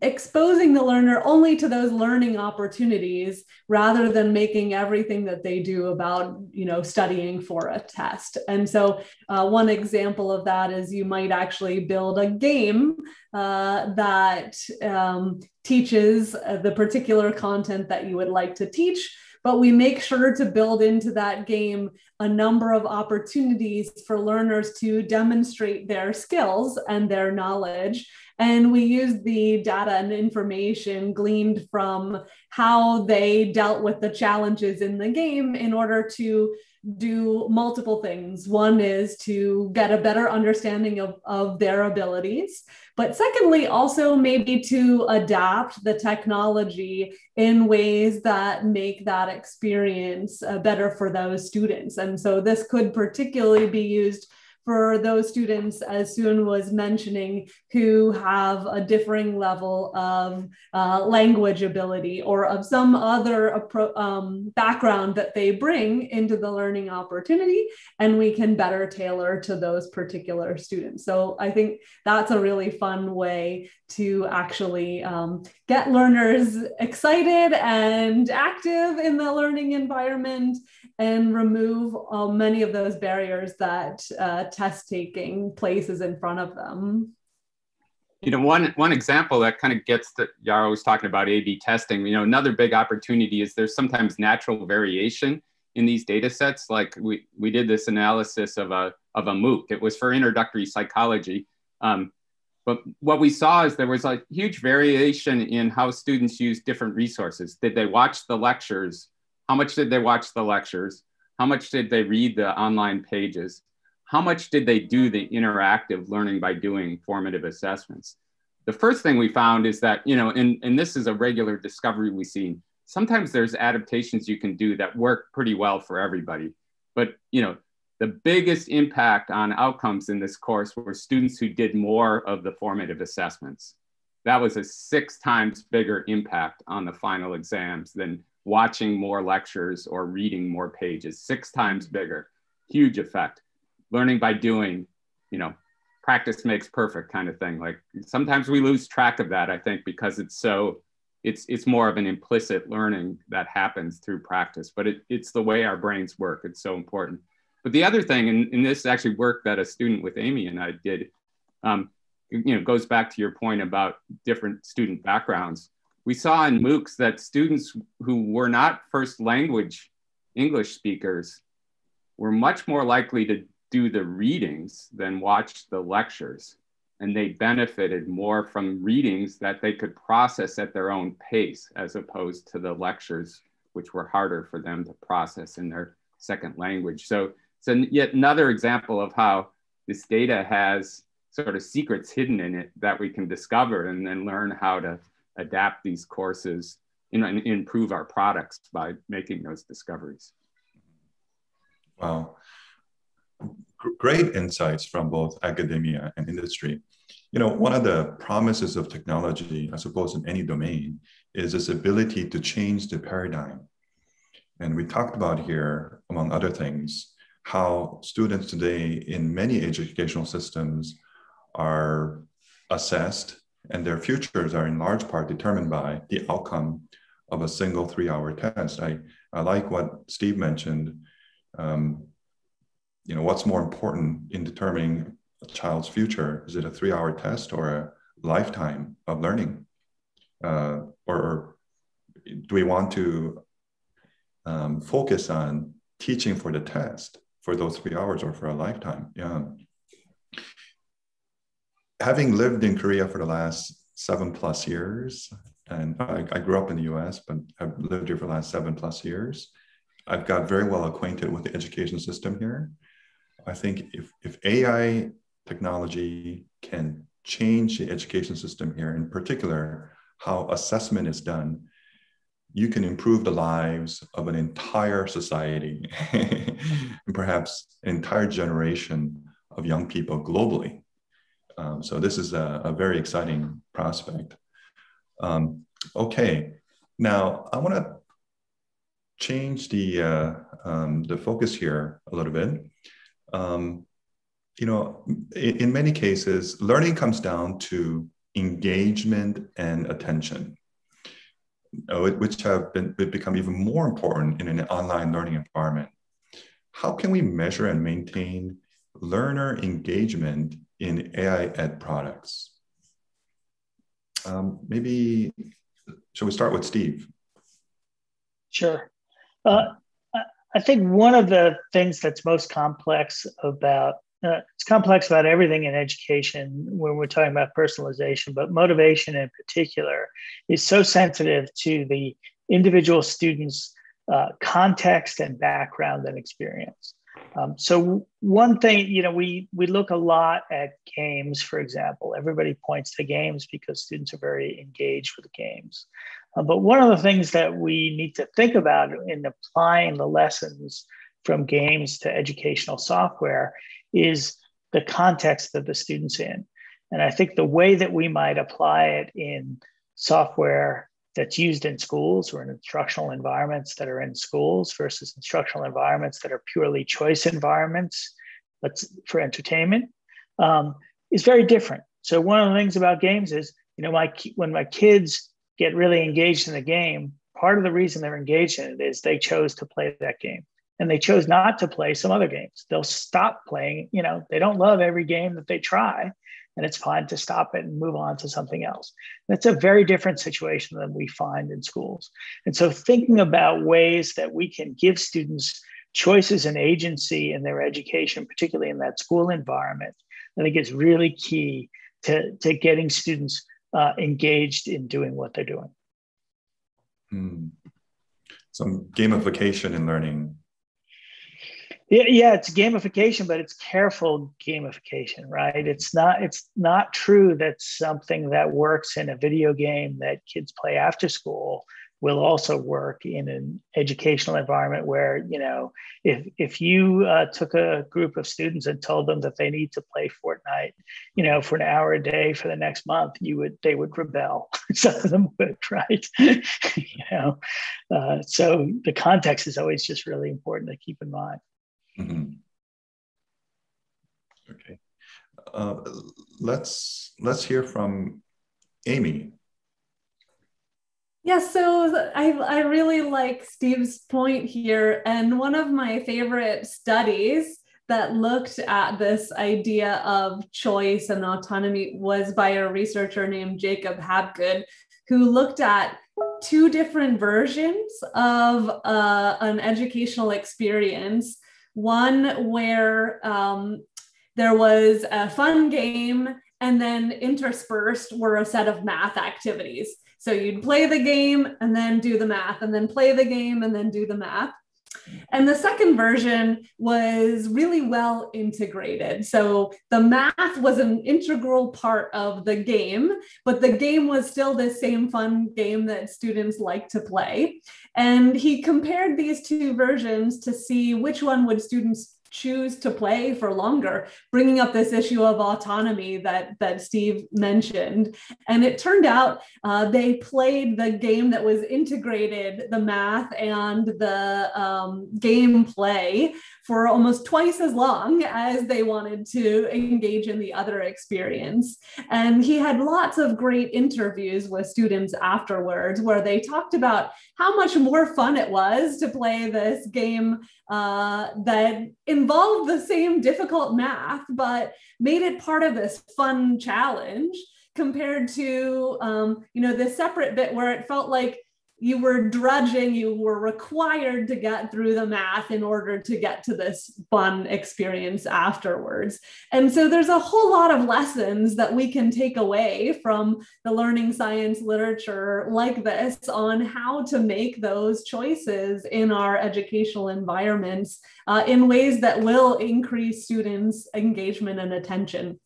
exposing the learner only to those learning opportunities rather than making everything that they do about, you know, studying for a test. And so one example of that is you might actually build a game that teaches the particular content that you would like to teach, but we make sure to build into that game a number of opportunities for learners to demonstrate their skills and their knowledge. And we use the data and information gleaned from how they dealt with the challenges in the game in order to do multiple things. One is to get a better understanding of their abilities, but secondly, also maybe to adapt the technology in ways that make that experience better for those students. And so this could particularly be used for those students, as Soon was mentioning, who have a differing level of language ability or of some other background that they bring into the learning opportunity, and we can better tailor to those particular students. So I think that's a really fun way to actually get learners excited and active in the learning environment and remove many of those barriers that test taking places in front of them. You know, one example that kind of gets to, Yara was talking about A/B testing, you know, another big opportunity is there's sometimes natural variation in these data sets. Like we did this analysis of a MOOC. It was for introductory psychology. But what we saw is there was a huge variation in how students use different resources. Did they watch the lectures? How much did they watch the lectures? How much did they read the online pages? How much did they do the interactive learning by doing formative assessments? The first thing we found is that, you know, and this is a regular discovery we see, sometimes there's adaptations you can do that work pretty well for everybody. But, you know, The biggest impact on outcomes in this course were students who did more of the formative assessments. That was a 6 times bigger impact on the final exams than watching more lectures or reading more pages, 6 times bigger, huge effect. Learning by doing, you know, practice makes perfect kind of thing. Like sometimes we lose track of that, I think, because it's so, it's more of an implicit learning that happens through practice, but it's the way our brains work. It's so important. But the other thing, and this actually work that a student with Amy and I did, you know, goes back to your point about different student backgrounds. We saw in MOOCs that students who were not first language English speakers were much more likely to do the readings than watch the lectures. And they benefited more from readings that they could process at their own pace, as opposed to the lectures, which were harder for them to process in their second language. So it's yet another example of how this data has sort of secrets hidden in it that we can discover and then learn how to adapt these courses and improve our products by making those discoveries. Wow. Great insights from both academia and industry. You know, one of the promises of technology, I suppose, in any domain is its ability to change the paradigm. And we talked about here, among other things, how students today in many educational systems are assessed and their futures are in large part determined by the outcome of a single 3-hour test. I like what Steve mentioned. You know, what's more important in determining a child's future? Is it a 3-hour test or a lifetime of learning? Or do we want to focus on teaching for the test for those 3 hours or for a lifetime? Yeah. Having lived in Korea for the last 7+ years, and I grew up in the US, but I've lived here for the last 7+ years, I've got very well acquainted with the education system here. I think if AI technology can change the education system here, in particular, how assessment is done, you can improve the lives of an entire society and perhaps an entire generation of young people globally. So this is a very exciting prospect. Okay, now I want to change the focus here a little bit. You know, in many cases, learning comes down to engagement and attention, which have become even more important in an online learning environment. How can we measure and maintain learner engagement in AIEd products? Maybe, shall we start with Steve? Sure. I think one of the things that's most complex about, it's complex about everything in education when we're talking about personalization, but motivation in particular is so sensitive to the individual student's context and background and experience. So one thing, you know, we look a lot at games, for example. Everybody points to games because students are very engaged with games. But one of the things that we need to think about in applying the lessons from games to educational software is the context that the student's in. And I think the way that we might apply it in software that's used in schools or in instructional environments that are in schools versus instructional environments that are purely choice environments, but for entertainment, is very different. So one of the things about games is, you know, when my kids get really engaged in the game, part of the reason they're engaged in it is they chose to play that game and they chose not to play some other games. They'll stop playing, you know, they don't love every game that they try, and it's fine to stop it and move on to something else. That's a very different situation than we find in schools. And so thinking about ways that we can give students choices and agency in their education, particularly in that school environment, I think is really key to getting students engaged in doing what they're doing. Mm. Some gamification in learning. Yeah, it's gamification, but it's careful gamification, right? It's not true that something that works in a video game that kids play after school will also work in an educational environment where, you know, if you took a group of students and told them that they need to play Fortnite, you know, for an hour a day for the next month, they would rebel. Some of them would, right? You know, so the context is always just really important to keep in mind. Mm-hmm. Okay, let's hear from Amy. Yes, so I really like Steve's point here. And one of my favorite studies that looked at this idea of choice and autonomy was by a researcher named Jacob Habgood, who looked at two different versions of an educational experience. One where there was a fun game, and then interspersed were a set of math activities. So you'd play the game and then do the math, and then play the game and then do the math. And the second version was really well integrated. So the math was an integral part of the game, but the game was still the same fun game that students like to play. And he compared these two versions to see which one would students choose to play for longer, bringing up this issue of autonomy that Steve mentioned. And it turned out they played the game that was integrated, the math and the gameplay, for almost twice as long as they wanted to engage in the other experience. And he had lots of great interviews with students afterwards, where they talked about how much more fun it was to play this game that involved the same difficult math, but made it part of this fun challenge, compared to, you know, the separate bit where it felt like you were drudging, you were required to get through the math in order to get to this fun experience afterwards. And so there's a whole lot of lessons that we can take away from the learning science literature like this on how to make those choices in our educational environments in ways that will increase students' engagement and attention.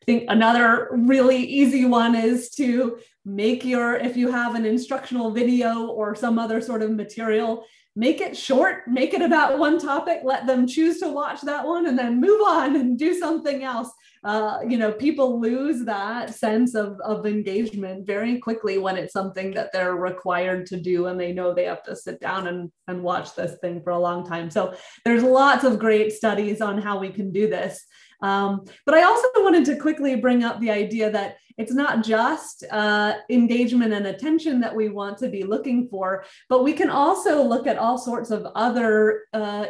I think another really easy one is to make if you have an instructional video or some other sort of material, make it short, make it about one topic, let them choose to watch that one and then move on and do something else. You know, people lose that sense of engagement very quickly when it's something that they're required to do and they know they have to sit down and watch this thing for a long time. So there's lots of great studies on how we can do this. But I also wanted to quickly bring up the idea that it's not just engagement and attention that we want to be looking for, but we can also look at all sorts of other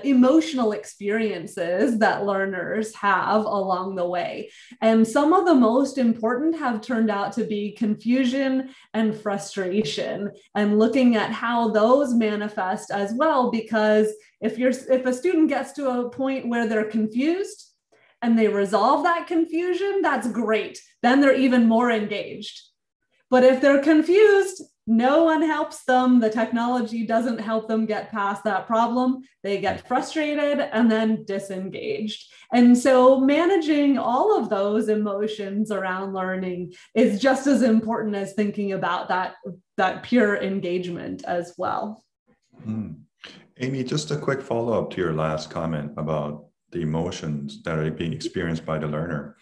emotional experiences that learners have along the way. And some of the most important have turned out to be confusion and frustration, and looking at how those manifest as well, because if a student gets to a point where they're confused, and they resolve that confusion, that's great. Then they're even more engaged. But if they're confused, no one helps them. The technology doesn't help them get past that problem. They get frustrated and then disengaged. And so managing all of those emotions around learning is just as important as thinking about that pure engagement as well. Mm. Amy, just a quick follow-up to your last comment about the emotions that are being experienced by the learner.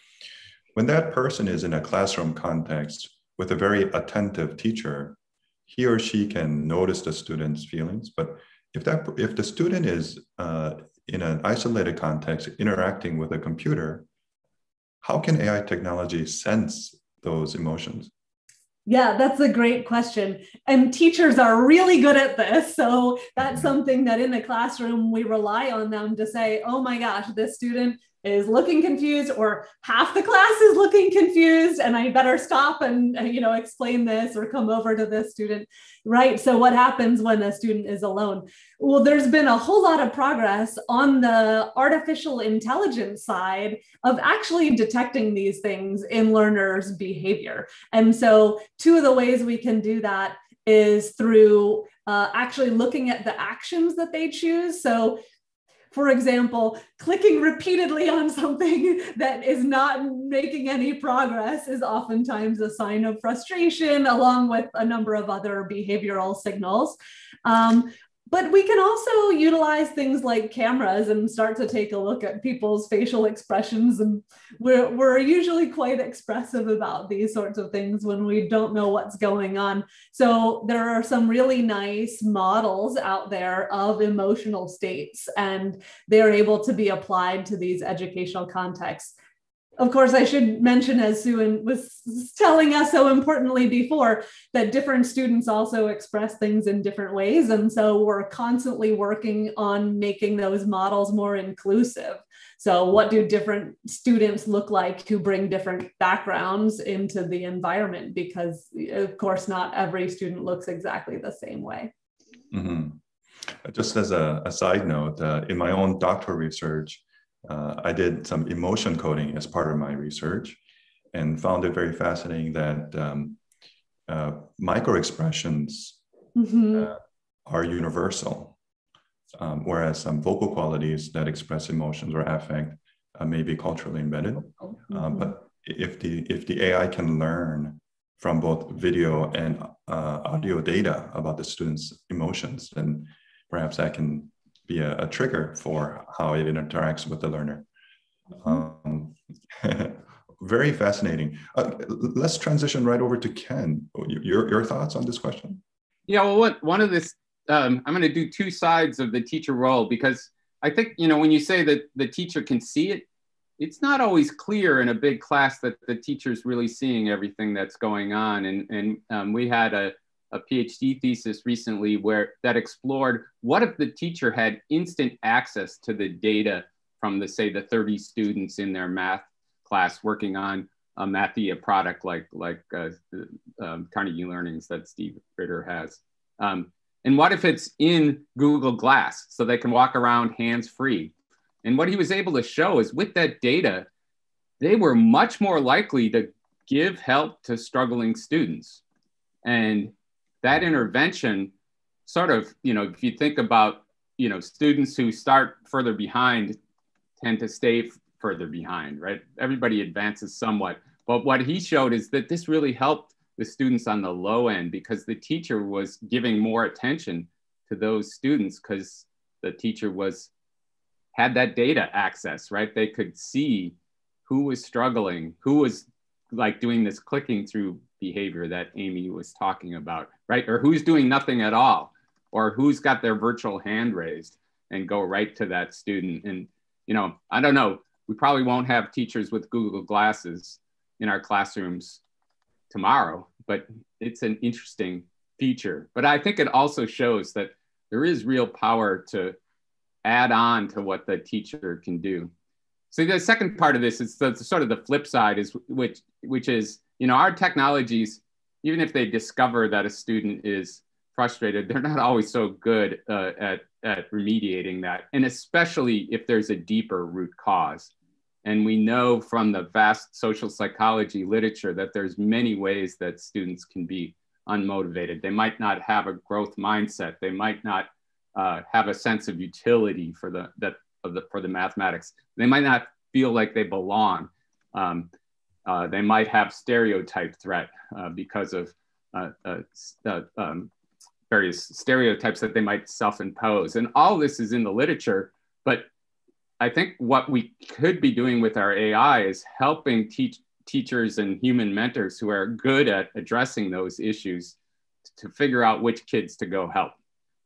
When that person is in a classroom context with a very attentive teacher, he or she can notice the student's feelings. But if the student is in an isolated context interacting with a computer, how can AI technology sense those emotions? Yeah, that's a great question. And teachers are really good at this. So that's something that in the classroom, we rely on them to say, oh my gosh, this student is looking confused, or half the class is looking confused, and I better stop and, you know, explain this or come over to this student, right? So what happens when a student is alone? Well, there's been a whole lot of progress on the artificial intelligence side of actually detecting these things in learners' behavior. And so two of the ways we can do that is through actually looking at the actions that they choose. So For example, clicking repeatedly on something that is not making any progress is oftentimes a sign of frustration, along with a number of other behavioral signals. But we can also utilize things like cameras and start to take a look at people's facial expressions. And we're usually quite expressive about these sorts of things when we don't know what's going on. So there are some really nice models out there of emotional states, and they're able to be applied to these educational contexts. Of course, I should mention, as Sue was telling us so importantly before, that different students also express things in different ways. And so we're constantly working on making those models more inclusive. So what do different students look like who bring different backgrounds into the environment? Because of course, not every student looks exactly the same way. Mm-hmm. Just as a side note, in my own doctoral research, I did some emotion coding as part of my research and found it very fascinating that micro expressions mm-hmm. Are universal, whereas some vocal qualities that express emotions or affect may be culturally embedded. Mm-hmm. But if the AI can learn from both video and audio data about the students' emotions, then perhaps that can be a trigger for how it interacts with the learner. Very fascinating. Let's transition right over to Ken. Your thoughts on this question? Yeah, well, one of this, I'm going to do two sides of the teacher role, because I think, you know, when you say that the teacher can see it, it's not always clear in a big class that the teacher's really seeing everything that's going on. And we had a PhD thesis recently that explored, what if the teacher had instant access to the data from say the 30 students in their math class working on a Mathia product like Carnegie Learning's that Steve Ritter has. And what if it's in Google Glass so they can walk around hands-free? And what he was able to show is with that data, they were much more likely to give help to struggling students. And that intervention sort of, you know, if you think about, you know, students who start further behind tend to stay further behind, right? Everybody advances somewhat. But what he showed is that this really helped the students on the low end, because the teacher was giving more attention to those students because the teacher had that data access, right? They could see who was struggling, who was like doing this clicking through behavior that Amy was talking about, right? Or who's doing nothing at all, or who's got their virtual hand raised, and go right to that student. And, you know, I don't know, we probably won't have teachers with Google Glasses in our classrooms tomorrow, but it's an interesting feature. But I think it also shows that there is real power to add on to what the teacher can do. So the second part of this is sort of the flip side, is which is, you know, our technologies, even if they discover that a student is frustrated, they're not always so good at remediating that, and especially if there's a deeper root cause. And we know from the vast social psychology literature that there's many ways that students can be unmotivated. They might not have a growth mindset. They might not have a sense of utility for the mathematics. They might not feel like they belong. They might have stereotype threat because of various stereotypes that they might self-impose. And all this is in the literature, but I think what we could be doing with our AI is helping teachers and human mentors who are good at addressing those issues to figure out which kids to go help.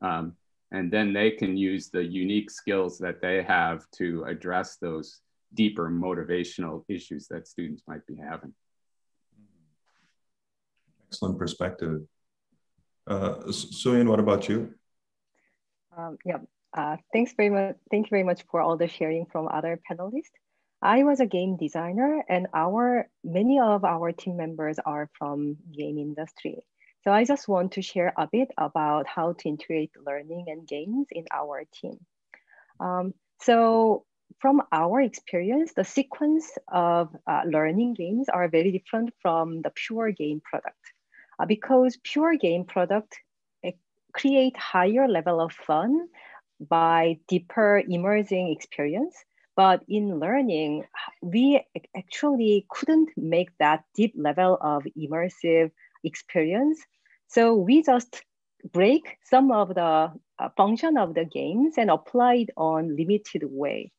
And then they can use the unique skills that they have to address those deeper motivational issues that students might be having. Excellent perspective. Suyin, what about you? Thanks very much. Thank you very much for all the sharing from other panelists. I was a game designer, and many of our team members are from game industry. So I just want to share a bit about how to integrate learning and games in our team. So from our experience, the sequence of learning games are very different from the pure game product, because pure game product create higher level of fun by deeper immersing experience. But in learning, we actually couldn't make that deep level of immersive experience. So we just break some of the function of the games and apply it on limited way.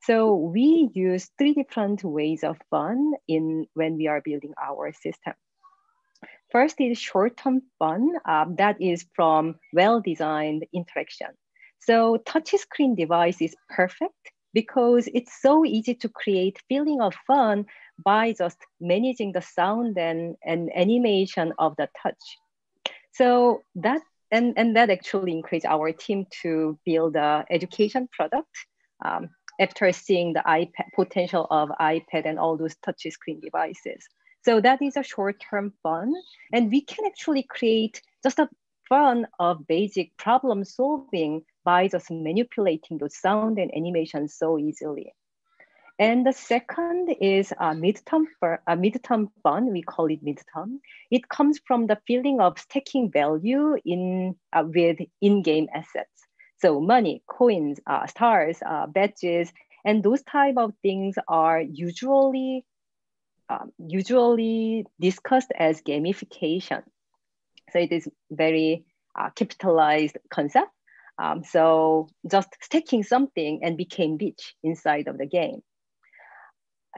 So we use three different ways of fun in when we are building our system. First is short-term fun, that is from well-designed interaction. So touchscreen device is perfect because it's so easy to create feeling of fun by just managing the sound and animation of the touch. So that, and that actually encouraged our team to build an education product after seeing the iPad, potential of iPad and all those touchscreen devices. So that is a short-term fun. And we can actually create just a fun of basic problem solving by just manipulating the sound and animation so easily. And the second is midterm fun, we call it midterm. It comes from the feeling of stacking value in, with in-game assets. So money, coins, stars, badges, and those type of things are usually discussed as gamification. So it is very capitalized concept. So just stacking something and became rich inside of the game.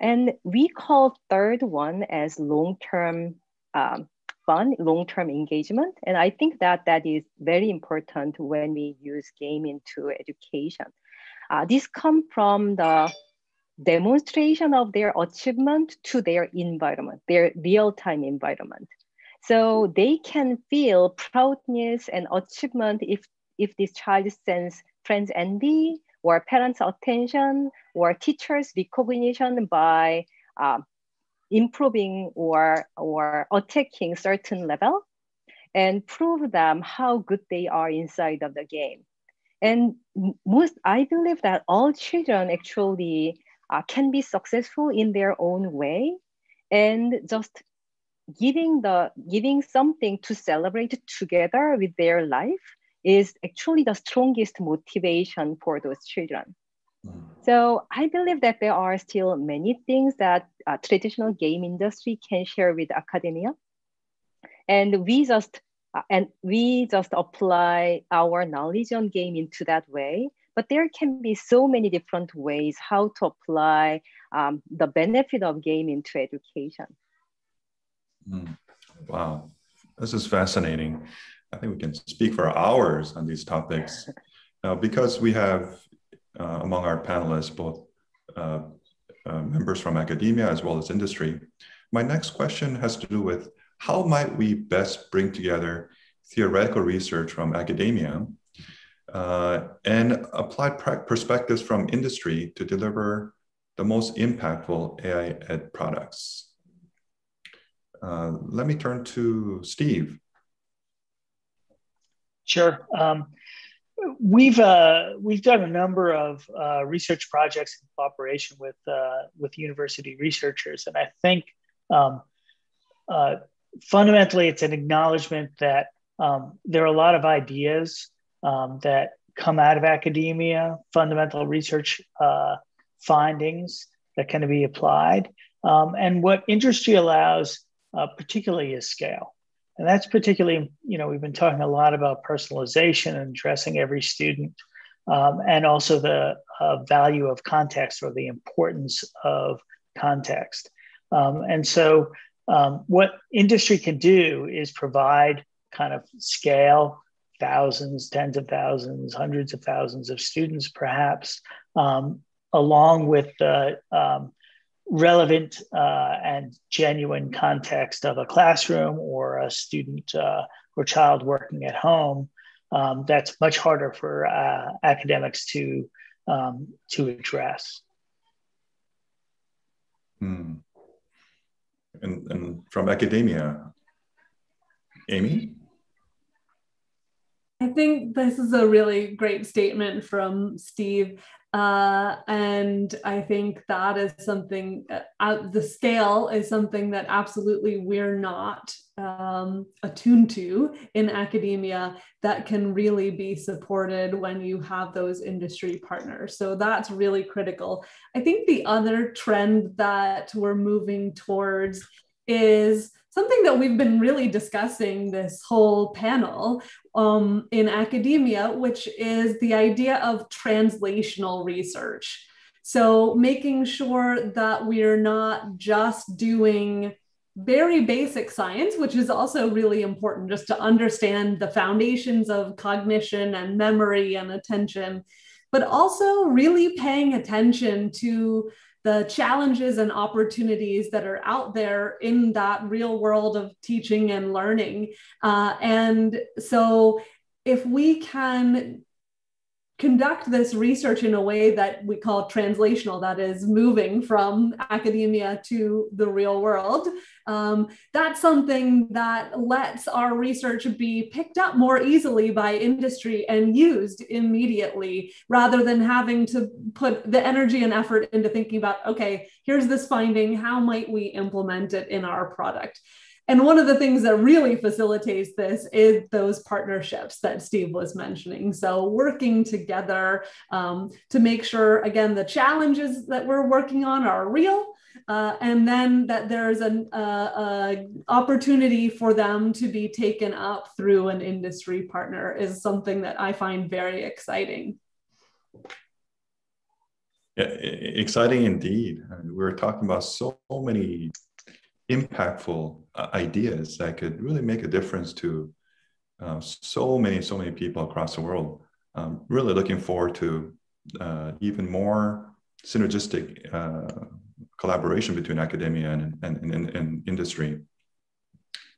And we call third one as long-term fun, long-term engagement. And I think that that is very important when we use game into education. This comes from the demonstration of their achievement to their environment, their real-time environment. So they can feel proudness and achievement if this child sends friends envy or parents' attention or teachers' recognition by improving or attacking certain level, and prove them how good they are inside of the game. And I believe that all children actually can be successful in their own way, and just giving something to celebrate together with their life is actually the strongest motivation for those children. Mm. So I believe that there are still many things that traditional game industry can share with academia, and we just apply our knowledge on game into that way. But there can be so many different ways how to apply the benefit of game into education. Mm. Wow, this is fascinating. I think we can speak for hours on these topics. Now, because we have among our panelists, both members from academia as well as industry, my next question has to do with how might we best bring together theoretical research from academia and applied perspectives from industry to deliver the most impactful AIEd products. Let me turn to Steve. Sure. We've done a number of research projects in cooperation with university researchers, and I think fundamentally it's an acknowledgement that there are a lot of ideas that come out of academia, fundamental research findings that can be applied, and what industry allows, particularly, is scale. And that's particularly, you know, we've been talking a lot about personalization and addressing every student, and also the value of context, or the importance of context. And so what industry can do is provide kind of scale, thousands, tens of thousands, hundreds of thousands of students, perhaps, along with the relevant and genuine context of a classroom or a student or child working at home. That's much harder for academics to address. Hmm. And from academia, Amy? I think this is a really great statement from Steve. And I think that is something, the scale is something that absolutely we're not attuned to in academia that can really be supported when you have those industry partners. So that's really critical. I think the other trend that we're moving towards is something that we've been really discussing this whole panel in academia, which is the idea of translational research. So making sure that we're not just doing very basic science, which is also really important just to understand the foundations of cognition and memory and attention, but also really paying attention to the challenges and opportunities that are out there in that real world of teaching and learning. And so if we can conduct this research in a way that we call translational, that is moving from academia to the real world, that's something that lets our research be picked up more easily by industry and used immediately, rather than having to put the energy and effort into thinking about, okay, here's this finding, how might we implement it in our product? And one of the things that really facilitates this is those partnerships that Steve was mentioning. So working together to make sure, again, the challenges that we're working on are real, and then that there's an opportunity for them to be taken up through an industry partner is something that I find very exciting. Yeah, exciting indeed. I mean, we're talking about so many impactful ideas that could really make a difference to so many people across the world. Really looking forward to even more synergistic collaboration between academia and industry.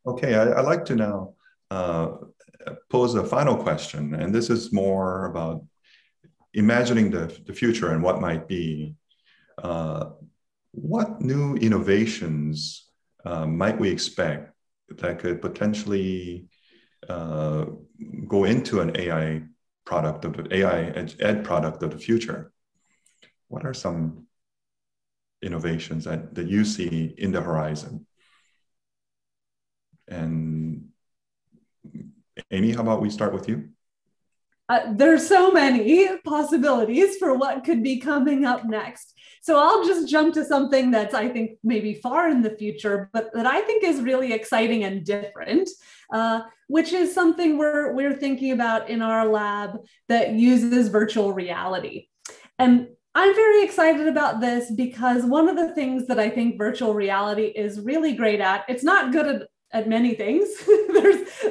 Okay, I'd like to now pose a final question, and this is more about imagining the future and what might be. What new innovations might we expect that could potentially go into an AI product of the AI ed product of the future? What are some innovations that you see in the horizon? And Amy, how about we start with you? There's so many possibilities for what could be coming up next. So I'll just jump to something that's, I think, maybe far in the future, but that I think is really exciting and different, which is something we're thinking about in our lab that uses virtual reality. And I'm very excited about this because one of the things that I think virtual reality is really great at, it's not good at many things.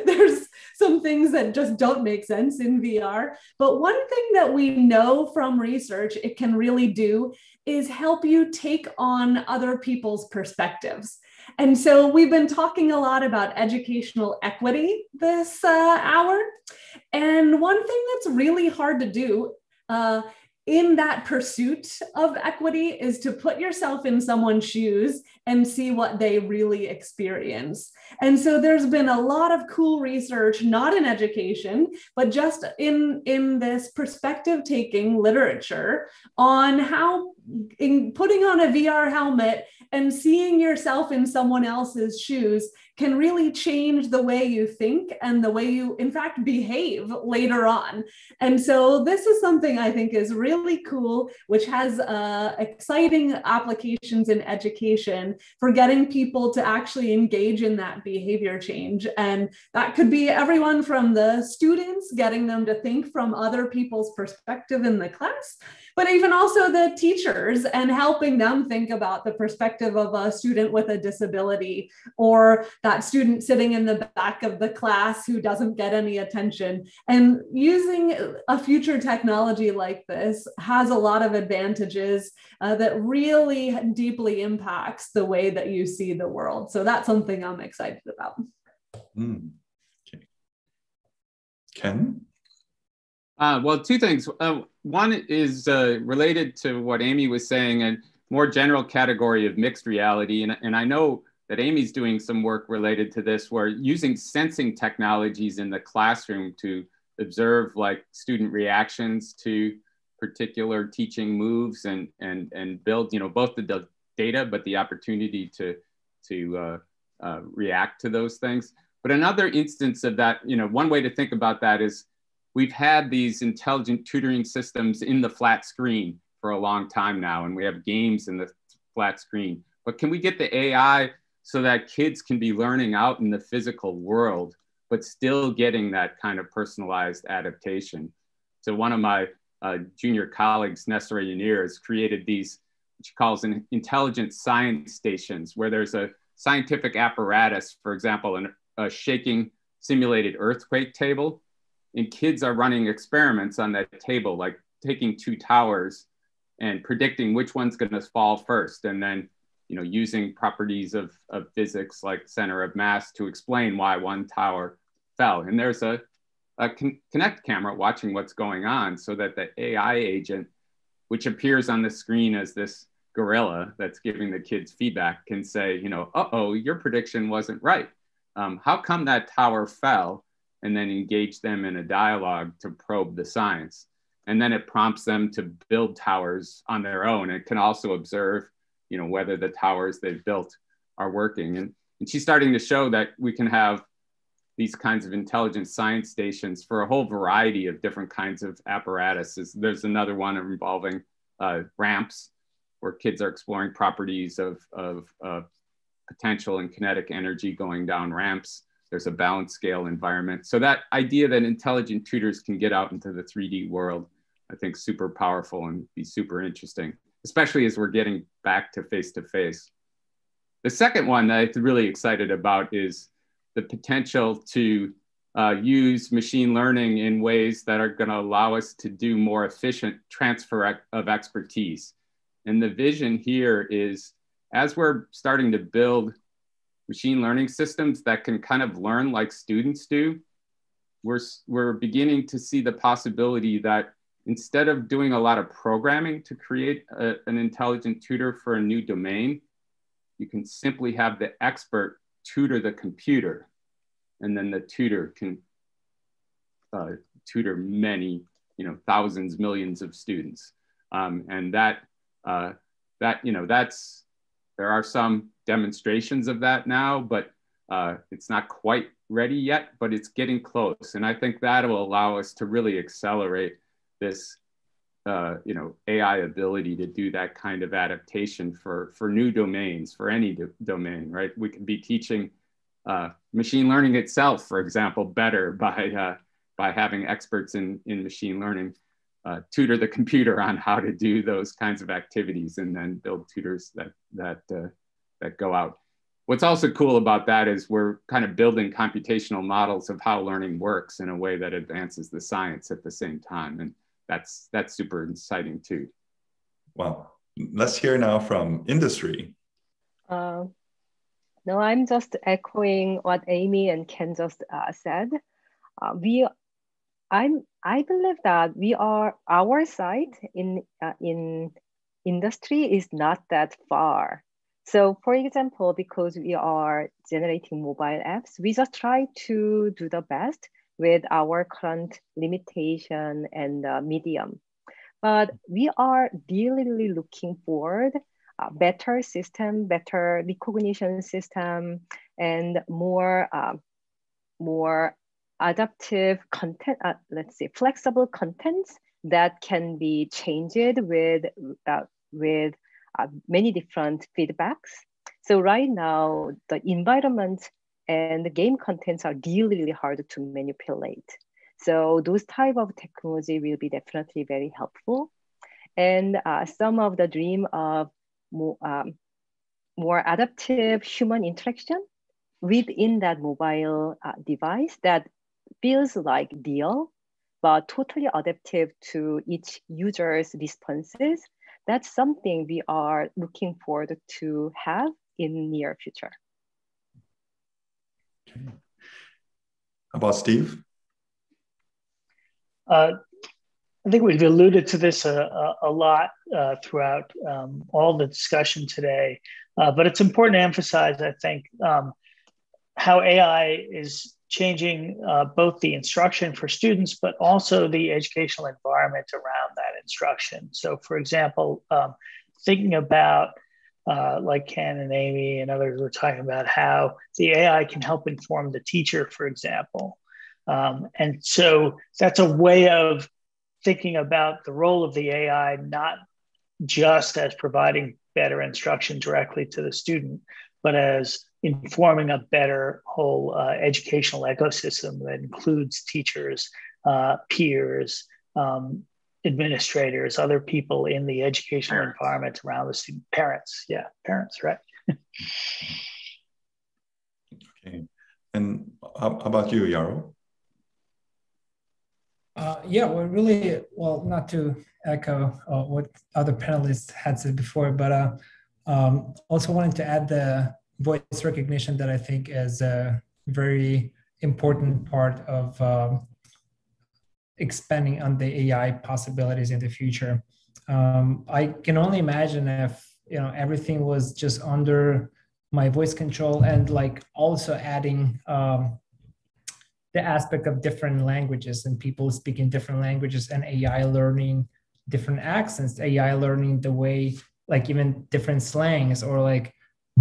There's some things that just don't make sense in VR. But one thing that we know from research it can really do is help you take on other people's perspectives. And so we've been talking a lot about educational equity this hour. And one thing that's really hard to do in that pursuit of equity is to put yourself in someone's shoes and see what they really experience. And so there's been a lot of cool research, not in education, but just in this perspective taking literature on how in putting on a VR helmet and seeing yourself in someone else's shoes can really change the way you think and the way you, in fact, behave later on. And so this is something I think is really cool, which has exciting applications in education for getting people to actually engage in that behavior change. And that could be everyone from the students, getting them to think from other people's perspective in the class, but even also the teachers and helping them think about the perspective of a student with a disability, or that student sitting in the back of the class who doesn't get any attention. And using a future technology like this has a lot of advantages that really deeply impacts the way that you see the world. So that's something I'm excited about. Okay. Ken? Well, two things. One is related to what Amy was saying, and more general category of mixed reality. And I know that Amy's doing some work related to this, where using sensing technologies in the classroom to observe like student reactions to particular teaching moves and build, you know, both the data, but the opportunity to react to those things. But another instance of that, you know, one way to think about that is we've had these intelligent tutoring systems in the flat screen for a long time now, and we have games in the flat screen. But can we get the AI so that kids can be learning out in the physical world, but still getting that kind of personalized adaptation? So one of my junior colleagues, Nesra Yanir, has created these, what she calls an intelligent science stations, where there's a scientific apparatus, for example, a shaking simulated earthquake table. And kids are running experiments on that table, like taking two towers and predicting which one's gonna fall first. And then, you know, using properties of physics like center of mass to explain why one tower fell. And there's a Kinect camera watching what's going on, so that the AI agent, which appears on the screen as this gorilla that's giving the kids feedback, can say, you know, uh-oh, your prediction wasn't right. How come that tower fell? And then engage them in a dialogue to probe the science. And then it prompts them to build towers on their own. It can also observe, you know, whether the towers they've built are working. And she's starting to show that we can have these kinds of intelligent science stations for a whole variety of different kinds of apparatuses. There's another one involving ramps, where kids are exploring properties of potential and kinetic energy going down ramps. There's a balance scale environment. So that idea that intelligent tutors can get out into the 3D world, I think, super powerful and be super interesting, especially as we're getting back to face-to-face. The second one that I'm really excited about is the potential to use machine learning in ways that are going to allow us to do more efficient transfer of expertise. And the vision here is, as we're starting to build machine learning systems that can kind of learn like students do, we're beginning to see the possibility that instead of doing a lot of programming to create an intelligent tutor for a new domain, you can simply have the expert tutor the computer, and then the tutor can tutor many, you know, thousands, millions of students. And that, you know, that's, there are some demonstrations of that now, but it's not quite ready yet, but it's getting close. And I think that will allow us to really accelerate this, you know, AI ability to do that kind of adaptation for new domains, for any domain, right? We could be teaching machine learning itself, for example, better by having experts in machine learning tutor the computer on how to do those kinds of activities, and then build tutors that go out. What's also cool about that is we're kind of building computational models of how learning works in a way that advances the science at the same time. And that's super exciting too. Wow. Let's hear now from industry. No, I'm just echoing what Amy and Ken just said. I believe that our side in industry is not that far. So for example, because we are generating mobile apps, we just try to do the best with our current limitation and medium. But we are really looking forward better system, better recognition system, and more adaptive content, let's say flexible contents that can be changed with many different feedbacks. So right now, the environment and the game contents are really hard to manipulate. So those type of technology will be definitely very helpful. And some of the dream of more adaptive human interaction within that mobile device that feels like real, but totally adaptive to each user's responses. That's something we are looking forward to have in near future. Okay. How about Steve? I think we've alluded to this a lot throughout all the discussion today, but it's important to emphasize, I think, how AI is changing both the instruction for students, but also the educational environment around that. And instruction. So for example, thinking about like Ken and Amy and others were talking about how the AI can help inform the teacher, for example. And so that's a way of thinking about the role of the AI, not just as providing better instruction directly to the student, but as informing a better whole educational ecosystem that includes teachers, peers, administrators, other people in the educational environment around the student, parents. Yeah, parents, right? Okay. And how about you, Yaro? Yeah, well, really, well, not to echo what other panelists had said before, but also wanted to add the voice recognition that I think is a very important part of expanding on the AI possibilities in the future. I can only imagine if, you know, everything was just under my voice control, and like also adding the aspect of different languages and people speaking different languages, and AI learning different accents, AI learning the way, like even different slangs, or like,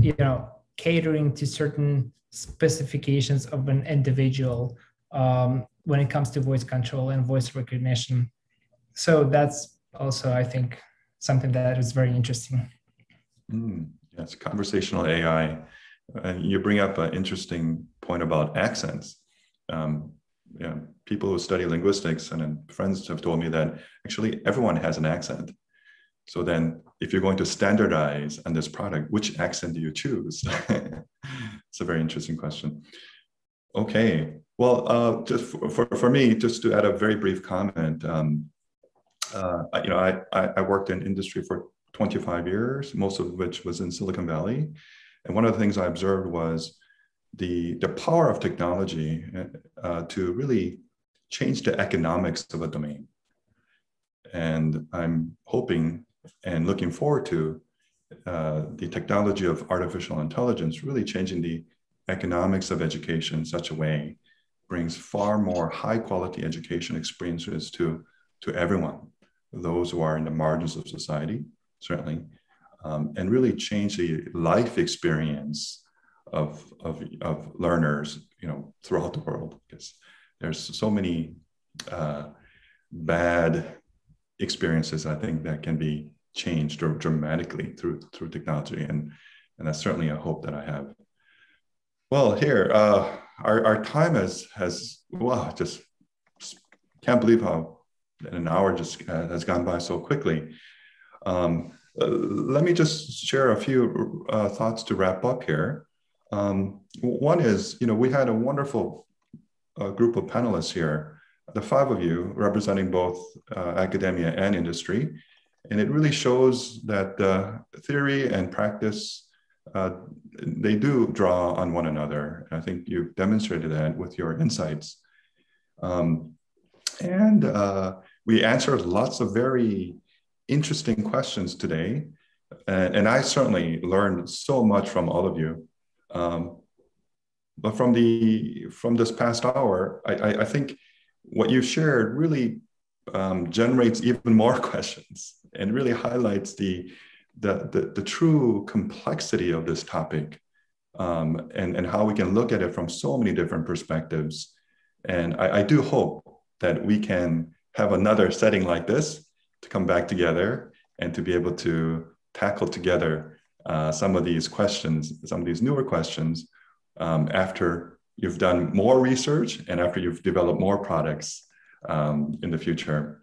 you know, catering to certain specifications of an individual when it comes to voice control and voice recognition. So that's also, I think, something that is very interesting. Yes, conversational AI. And you bring up an interesting point about accents. Yeah, people who study linguistics and friends have told me that actually everyone has an accent. So then if you're going to standardize on this product, which accent do you choose? It's a very interesting question. Okay, well, just for me, just to add a very brief comment, you know, I worked in industry for 25 years, most of which was in Silicon Valley. And one of the things I observed was the power of technology to really change the economics of a domain. And I'm hoping and looking forward to the technology of artificial intelligence really changing the economics of education in such a way brings far more high quality education experiences to everyone, those who are in the margins of society, certainly, and really change the life experience of learners, you know, throughout the world, because there's so many bad experiences, I think, that can be changed or dramatically through technology, and that's certainly a hope that I have. Well, here our time has wow, just can't believe how an hour just has gone by so quickly. Let me just share a few thoughts to wrap up here. One is, you know, we had a wonderful group of panelists here, the five of you representing both academia and industry. And it really shows that theory and practice, they do draw on one another. And I think you've demonstrated that with your insights. And we answered lots of very interesting questions today. And I certainly learned so much from all of you. But from this past hour, I think what you've shared really generates even more questions and really highlights the true complexity of this topic, and how we can look at it from so many different perspectives. And I do hope that we can have another setting like this to come back together and to be able to tackle together some of these questions, some of these newer questions, after you've done more research and after you've developed more products in the future.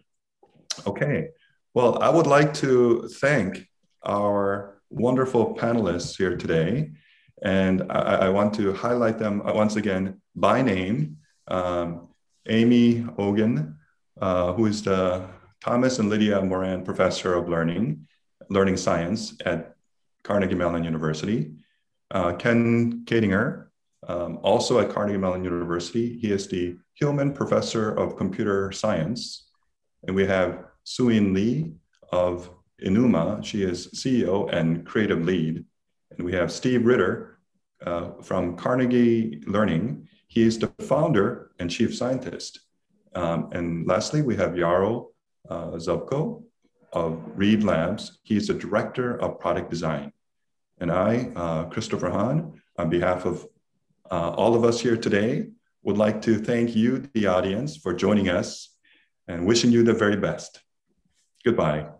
Okay, well, I would like to thank our wonderful panelists here today. And I want to highlight them once again by name. Amy Ogan, who is the Thomas and Lydia Moran Professor of Learning Science at Carnegie Mellon University. Ken Koedinger, also at Carnegie Mellon University. He is the Hillman Professor of Computer Science. And we have Suyin Lee of Enuma. She is CEO and creative lead. And we have Steve Ritter from Carnegie Learning. He is the founder and chief scientist. And lastly, we have Yaro Zubko, of Riiid Labs. He's the Director of Product Design. And I, Christopher Hahn, on behalf of all of us here today, would like to thank you, the audience, for joining us and wishing you the very best. Goodbye.